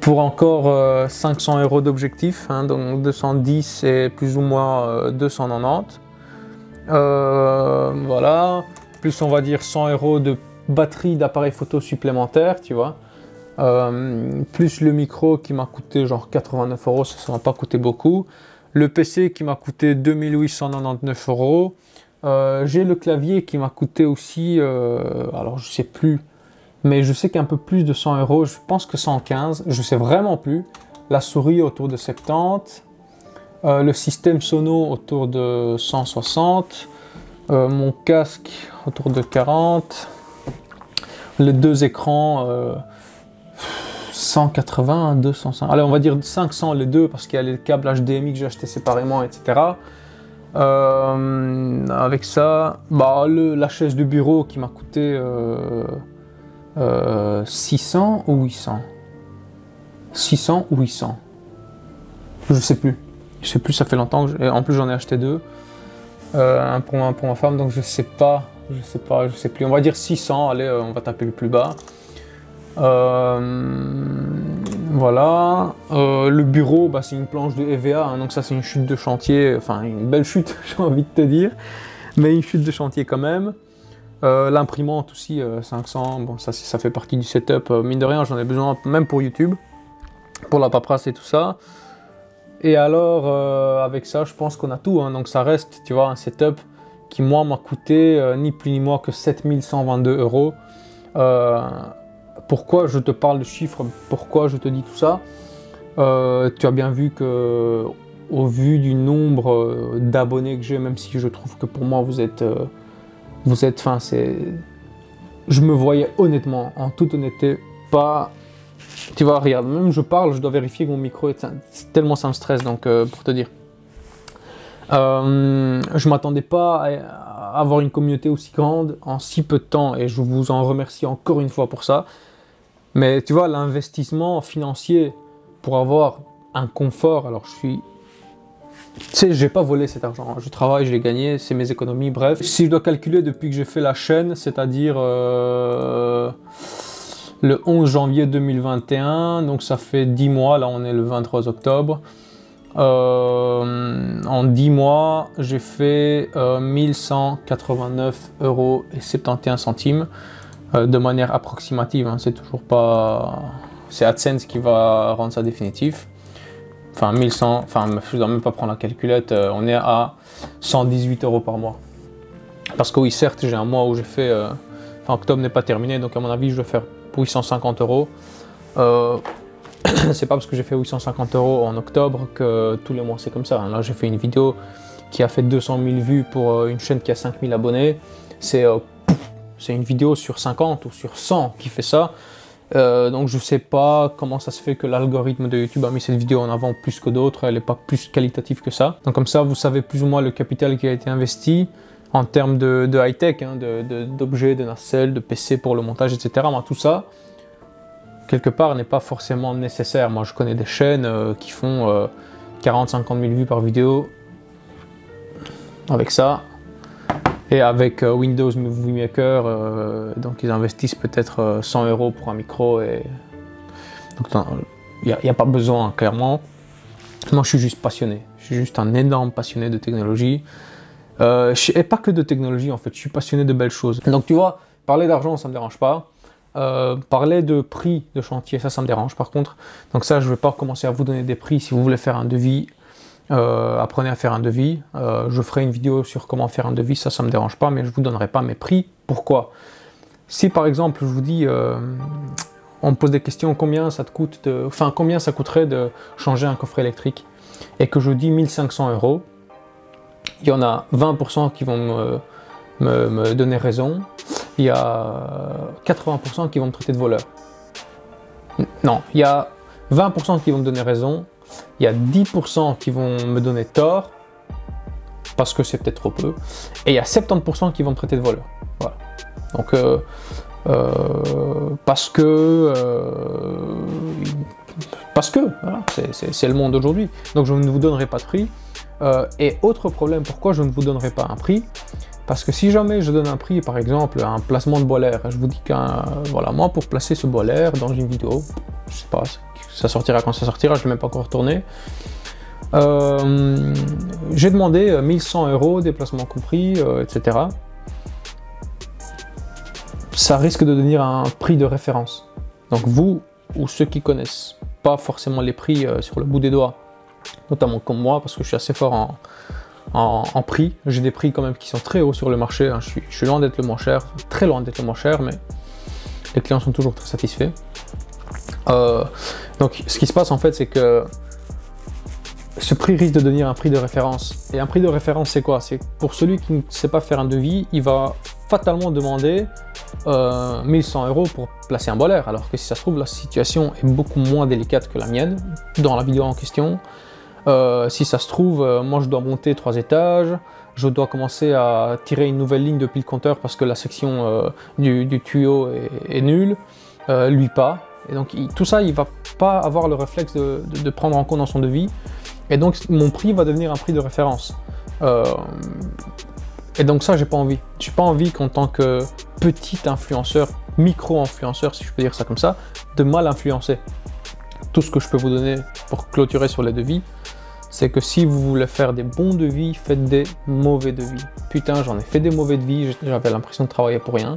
Pour encore euh, cinq cents euros d'objectif, hein, donc deux cent dix et plus ou moins euh, deux cent quatre-vingt-dix. Euh, voilà. Plus on va dire cent euros de batterie d'appareil photo supplémentaire, tu vois. Euh, plus le micro qui m'a coûté genre quatre-vingt-neuf euros, ça ne m'a pas coûté beaucoup. Le P C qui m'a coûté deux mille huit cent quatre-vingt-dix-neuf euros. J'ai le clavier qui m'a coûté aussi, euh, alors je sais plus, mais je sais qu'un peu plus de cent euros, je pense que cent quinze, je sais vraiment plus. La souris autour de soixante-dix, euh, le système sono autour de cent soixante. Euh, mon casque autour de quarante, les deux écrans euh, cent quatre-vingts, deux cent cinq, allez on va dire cinq cents les deux parce qu'il y a les câbles H D M I que j'ai acheté séparément, et cetera. Euh, avec ça, bah, le, la chaise de bureau qui m'a coûté euh, euh, six cents ou huit cents, six cents ou huit cents, je sais plus, je sais plus, ça fait longtemps, que en plus j'en ai acheté deux. Euh, un pour moi, un pour ma femme, donc je sais pas, je sais pas, je sais plus. On va dire six cents, allez, euh, on va taper le plus bas. Euh, voilà. Euh, le bureau, bah, c'est une planche de E V A, hein, donc ça c'est une chute de chantier, enfin une belle chute, j'ai envie de te dire, mais une chute de chantier quand même. Euh, L'imprimante aussi, euh, cinq cents, bon ça, ça fait partie du setup, euh, mine de rien, j'en ai besoin même pour YouTube, pour la paperasse et tout ça. Et alors, euh, avec ça, je pense qu'on a tout, hein. Donc ça reste, tu vois, un setup qui, moi, m'a coûté euh, ni plus ni moins que sept mille cent vingt-deux euros. Euh, pourquoi je te parle de chiffres? Pourquoi je te dis tout ça? euh, Tu as bien vu que, au vu du nombre d'abonnés que j'ai, même si je trouve que pour moi, vous êtes... Euh, vous êtes, enfin, c'est... Je me voyais honnêtement, en toute honnêteté, pas... Tu vois, regarde, même je parle, je dois vérifier que mon micro est... Tellement ça me stresse, donc euh, pour te dire. Euh, je ne m'attendais pas à avoir une communauté aussi grande en si peu de temps, et je vous en remercie encore une fois pour ça. Mais tu vois, l'investissement financier pour avoir un confort, alors je suis Tu sais, j'ai pas volé cet argent, je travaille, je l'ai gagné, c'est mes économies, bref. Si je dois calculer depuis que j'ai fait la chaîne, c'est-à-dire euh, le onze janvier deux mille vingt et un, donc ça fait dix mois, là on est le vingt-trois octobre. Euh, en dix mois, j'ai fait euh, mille cent quatre-vingt-neuf euros et soixante et onze centimes euh, de manière approximative, hein, c'est toujours pas... C'est AdSense qui va rendre ça définitif. Enfin, mille cent, enfin, je ne dois même pas prendre la calculette, euh, on est à cent dix-huit euros par mois. Parce que oui, certes, j'ai un mois où j'ai fait... Euh, enfin, octobre n'est pas terminé, donc à mon avis, je vais faire huit cent cinquante euros. Euh, C'est pas parce que j'ai fait huit cent cinquante euros en octobre que tous les mois c'est comme ça. Là, j'ai fait une vidéo qui a fait deux cent mille vues pour une chaîne qui a cinq mille abonnés. C'est euh, une vidéo sur cinquante ou sur cent qui fait ça. Euh, donc je sais pas comment ça se fait que l'algorithme de YouTube a mis cette vidéo en avant plus que d'autres, elle n'est pas plus qualitative que ça. Donc comme ça vous savez plus ou moins le capital qui a été investi en termes de, de high-tech, hein, d'objets, de, de, de nacelles, de P C pour le montage, et cetera. Moi, tout ça, quelque part, n'est pas forcément nécessaire. Moi je connais des chaînes euh, qui font euh, quarante à cinquante mille vues par vidéo avec ça. Et avec Windows Movie Maker, euh, donc ils investissent peut-être cent euros pour un micro et donc il n'y a, a pas besoin clairement. Moi je suis juste passionné, je suis juste un énorme passionné de technologie euh, et pas que de technologie en fait. Je suis passionné de belles choses. Donc tu vois, parler d'argent ça me dérange pas, euh, parler de prix de chantier ça ça me dérange par contre. Donc ça je vais pas commencer à vous donner des prix. Si vous voulez faire un devis, Euh, apprenez à faire un devis, euh, je ferai une vidéo sur comment faire un devis, ça ça me dérange pas, mais je vous donnerai pas mes prix. Pourquoi? Si par exemple je vous dis, euh, on me pose des questions, combien ça te coûte, de... enfin combien ça coûterait de changer un coffret électrique, et que je dis mille cinq cents euros, il y en a vingt pour cent qui vont me, me, me donner raison, il y a quatre-vingts pour cent qui vont me traiter de voleur. Non, il y a vingt pour cent qui vont me donner raison. Il y a dix pour cent qui vont me donner tort, parce que c'est peut-être trop peu, et il y a soixante-dix pour cent qui vont me traiter de voleur. Voilà. Donc, euh, euh, parce que... Euh, parce que, voilà, c'est le monde d'aujourd'hui. Donc je ne vous donnerai pas de prix. Euh, et autre problème, pourquoi je ne vous donnerai pas un prix? Parce que si jamais je donne un prix, par exemple, à un placement de boiler, je vous dis qu'un... Voilà, moi, pour placer ce boiler dans une vidéo, je sais pas... Ça sortira quand ça sortira, je ne l'ai même pas encore retourné. Euh, j'ai demandé mille cent euros, déplacement compris, euh, et cetera. Ça risque de devenir un prix de référence. Donc vous, ou ceux qui connaissent pas forcément les prix euh, sur le bout des doigts, notamment comme moi, parce que je suis assez fort en, en, en prix. J'ai des prix quand même qui sont très hauts sur le marché, hein. Je suis, je suis loin d'être le moins cher, très loin d'être le moins cher, mais les clients sont toujours très satisfaits. Euh, donc ce qui se passe en fait, c'est que ce prix risque de devenir un prix de référence. Et un prix de référence, c'est quoi? C'est pour celui qui ne sait pas faire un devis, il va fatalement demander euh, mille cent euros pour placer un boiler, alors que si ça se trouve, la situation est beaucoup moins délicate que la mienne dans la vidéo en question. Euh, si ça se trouve, euh, moi je dois monter trois étages, je dois commencer à tirer une nouvelle ligne depuis le compteur parce que la section euh, du, du tuyau est, est nulle, euh, lui pas. Et donc il, tout ça, il ne va pas avoir le réflexe de, de, de prendre en compte dans son devis. Et donc mon prix va devenir un prix de référence. Euh, et donc ça, j'ai pas envie. J'ai pas envie qu'en tant que petit influenceur, micro-influenceur, si je peux dire ça comme ça, de mal influencer. Tout ce que je peux vous donner pour clôturer sur les devis, c'est que si vous voulez faire des bons devis, faites des mauvais devis. Putain, j'en ai fait des mauvais devis, j'avais l'impression de travailler pour rien.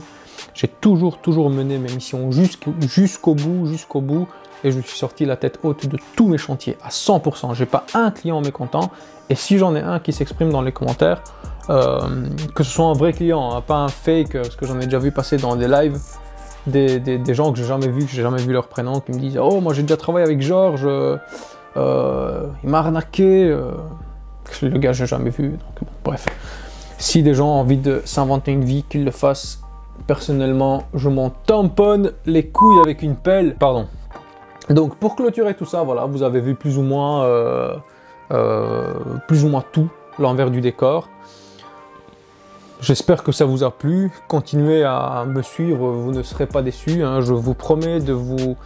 J'ai toujours, toujours mené mes missions jusqu'au jusqu'au bout, jusqu'au bout, et je suis sorti la tête haute de tous mes chantiers, à cent pour cent. J'ai pas un client mécontent, et si j'en ai un qui s'exprime dans les commentaires, euh, que ce soit un vrai client, hein, pas un fake, parce que j'en ai déjà vu passer dans des lives, des, des, des gens que j'ai jamais vu, que j'ai jamais vu leur prénom, qui me disent « Oh, moi j'ai déjà travaillé avec Georges, euh, euh, il m'a arnaqué, euh, le gars j'ai jamais vu. » Donc bon, bref, si des gens ont envie de s'inventer une vie, qu'ils le fassent. Personnellement, je m'en tamponne les couilles avec une pelle. Pardon. Donc, pour clôturer tout ça, voilà, vous avez vu plus ou moins, euh, euh, plus ou moins tout, l'envers du décor. J'espère que ça vous a plu. Continuez à me suivre, vous ne serez pas déçus, hein. Je vous promets de vous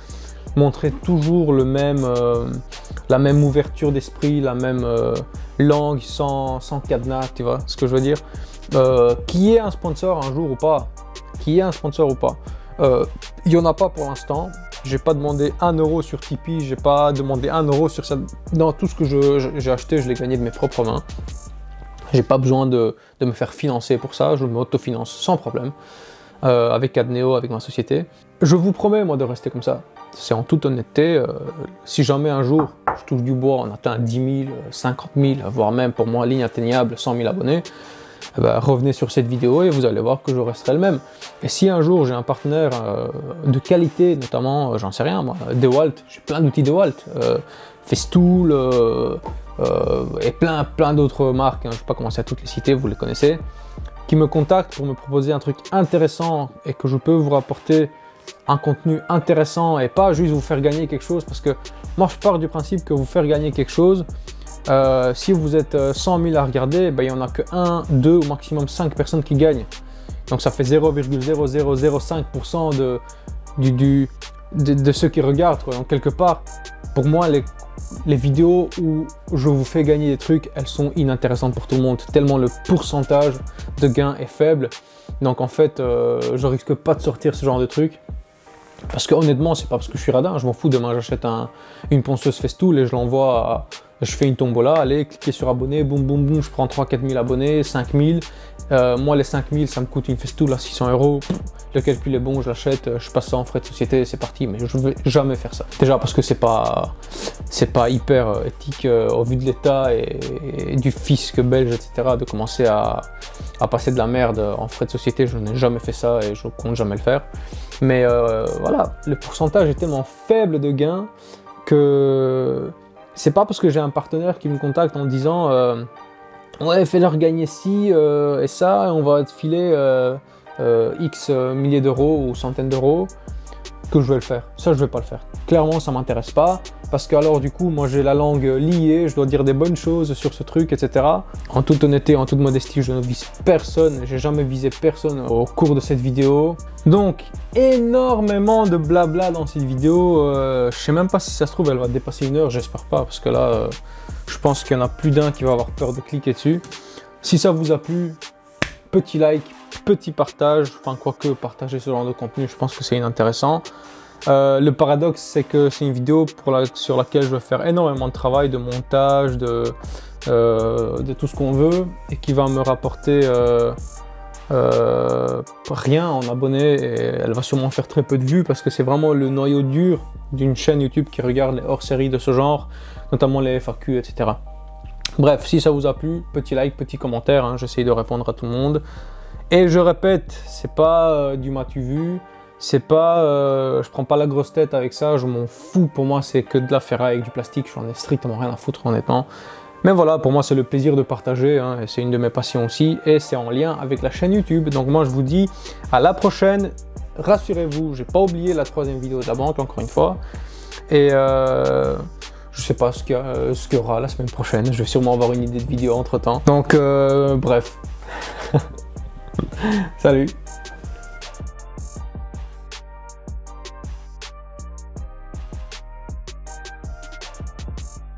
montrer toujours le même, euh, la même ouverture d'esprit, la même euh, langue sans, sans cadenas, tu vois ce que je veux dire. Euh, qui est un sponsor un jour ou pas, qui est un sponsor ou pas, euh, il n'y en a pas pour l'instant. J'ai pas demandé un euro sur Tipeee, j'ai pas demandé un euro sur ça. Non, tout ce que j'ai acheté, je l'ai gagné de mes propres mains. J'ai pas besoin de, de me faire financer pour ça, je m'autofinance sans problème, euh, avec Cadneo, avec ma société. Je vous promets, moi, de rester comme ça. C'est en toute honnêteté, euh, si jamais un jour, je touche du bois, on atteint dix mille, cinquante mille, voire même pour moi, ligne atteignable, cent mille abonnés, eh ben, revenez sur cette vidéo et vous allez voir que je resterai le même. Et si un jour j'ai un partenaire euh, de qualité, notamment, euh, j'en sais rien moi, DeWalt, j'ai plein d'outils DeWalt, euh, Festool euh, euh, et plein, plein d'autres marques, hein, je ne vais pas commencer à toutes les citer, vous les connaissez, qui me contactent pour me proposer un truc intéressant et que je peux vous rapporter un contenu intéressant et pas juste vous faire gagner quelque chose, parce que moi je pars du principe que vous faire gagner quelque chose, Euh, si vous êtes cent mille à regarder, ben, il n'y en a que un, deux ou maximum cinq personnes qui gagnent. Donc ça fait zéro virgule zéro zéro zéro cinq pour cent de, du, du, de, de ceux qui regardent, quoi. Donc quelque part, pour moi, les, les vidéos où je vous fais gagner des trucs, elles sont inintéressantes pour tout le monde, tellement le pourcentage de gain est faible. Donc en fait, euh, je risque pas de sortir ce genre de trucs. Parce que honnêtement, c'est pas parce que je suis radin, je m'en fous, demain j'achète un, une ponceuse Festool et je l'envoie à... Je fais une tombola, allez, cliquez sur abonner, boum, boum, boum, je prends trois à quatre mille abonnés, cinq mille. Euh, moi, les cinq mille, ça me coûte une Festool à six cents euros. Le calcul est bon, je l'achète, je passe ça en frais de société, c'est parti. Mais je ne vais jamais faire ça. Déjà parce que c'est pas, c'est pas hyper éthique euh, au vu de l'État et, et du fisc belge, et cetera, de commencer à, à passer de la merde en frais de société. Je n'ai jamais fait ça et je compte jamais le faire. Mais euh, voilà, le pourcentage est tellement faible de gain que... C'est pas parce que j'ai un partenaire qui me contacte en disant euh, ouais, fais-leur gagner ci euh, et ça, et on va te filer euh, euh, X milliers d'euros ou centaines d'euros que je vais le faire. Ça, je vais pas le faire. Clairement, ça m'intéresse pas parce que, alors, du coup, moi j'ai la langue liée, je dois dire des bonnes choses sur ce truc, et cetera. En toute honnêteté, en toute modestie, je ne vise personne, j'ai jamais visé personne au cours de cette vidéo. Donc, énormément de blabla dans cette vidéo. Euh, je sais même pas si ça se trouve, elle va dépasser une heure, j'espère pas, parce que là, euh, je pense qu'il y en a plus d'un qui va avoir peur de cliquer dessus. Si ça vous a plu, petit like, petit partage, enfin quoique partager ce genre de contenu, je pense que c'est inintéressant. Euh, le paradoxe, c'est que c'est une vidéo pour la, sur laquelle je vais faire énormément de travail, de montage, de, euh, de tout ce qu'on veut, et qui va me rapporter euh, euh, rien en abonnés, et elle va sûrement faire très peu de vues, parce que c'est vraiment le noyau dur d'une chaîne YouTube qui regarde les hors-séries de ce genre, notamment les F A Q, et cetera. Bref, si ça vous a plu, petit like, petit commentaire, hein, j'essaye de répondre à tout le monde. Et je répète, c'est pas euh, du m'as-tu vu, c'est pas, euh, je prends pas la grosse tête avec ça, je m'en fous, pour moi c'est que de la ferraille avec du plastique, j'en ai strictement rien à foutre honnêtement. Mais voilà, pour moi c'est le plaisir de partager, hein, et c'est une de mes passions aussi, et c'est en lien avec la chaîne YouTube. Donc moi je vous dis à la prochaine, rassurez-vous, j'ai pas oublié la troisième vidéo de la banque, encore une fois. Et... Euh je sais pas ce qu'il y, y aura la semaine prochaine. Je vais sûrement avoir une idée de vidéo entre temps. Donc, euh, bref. Salut.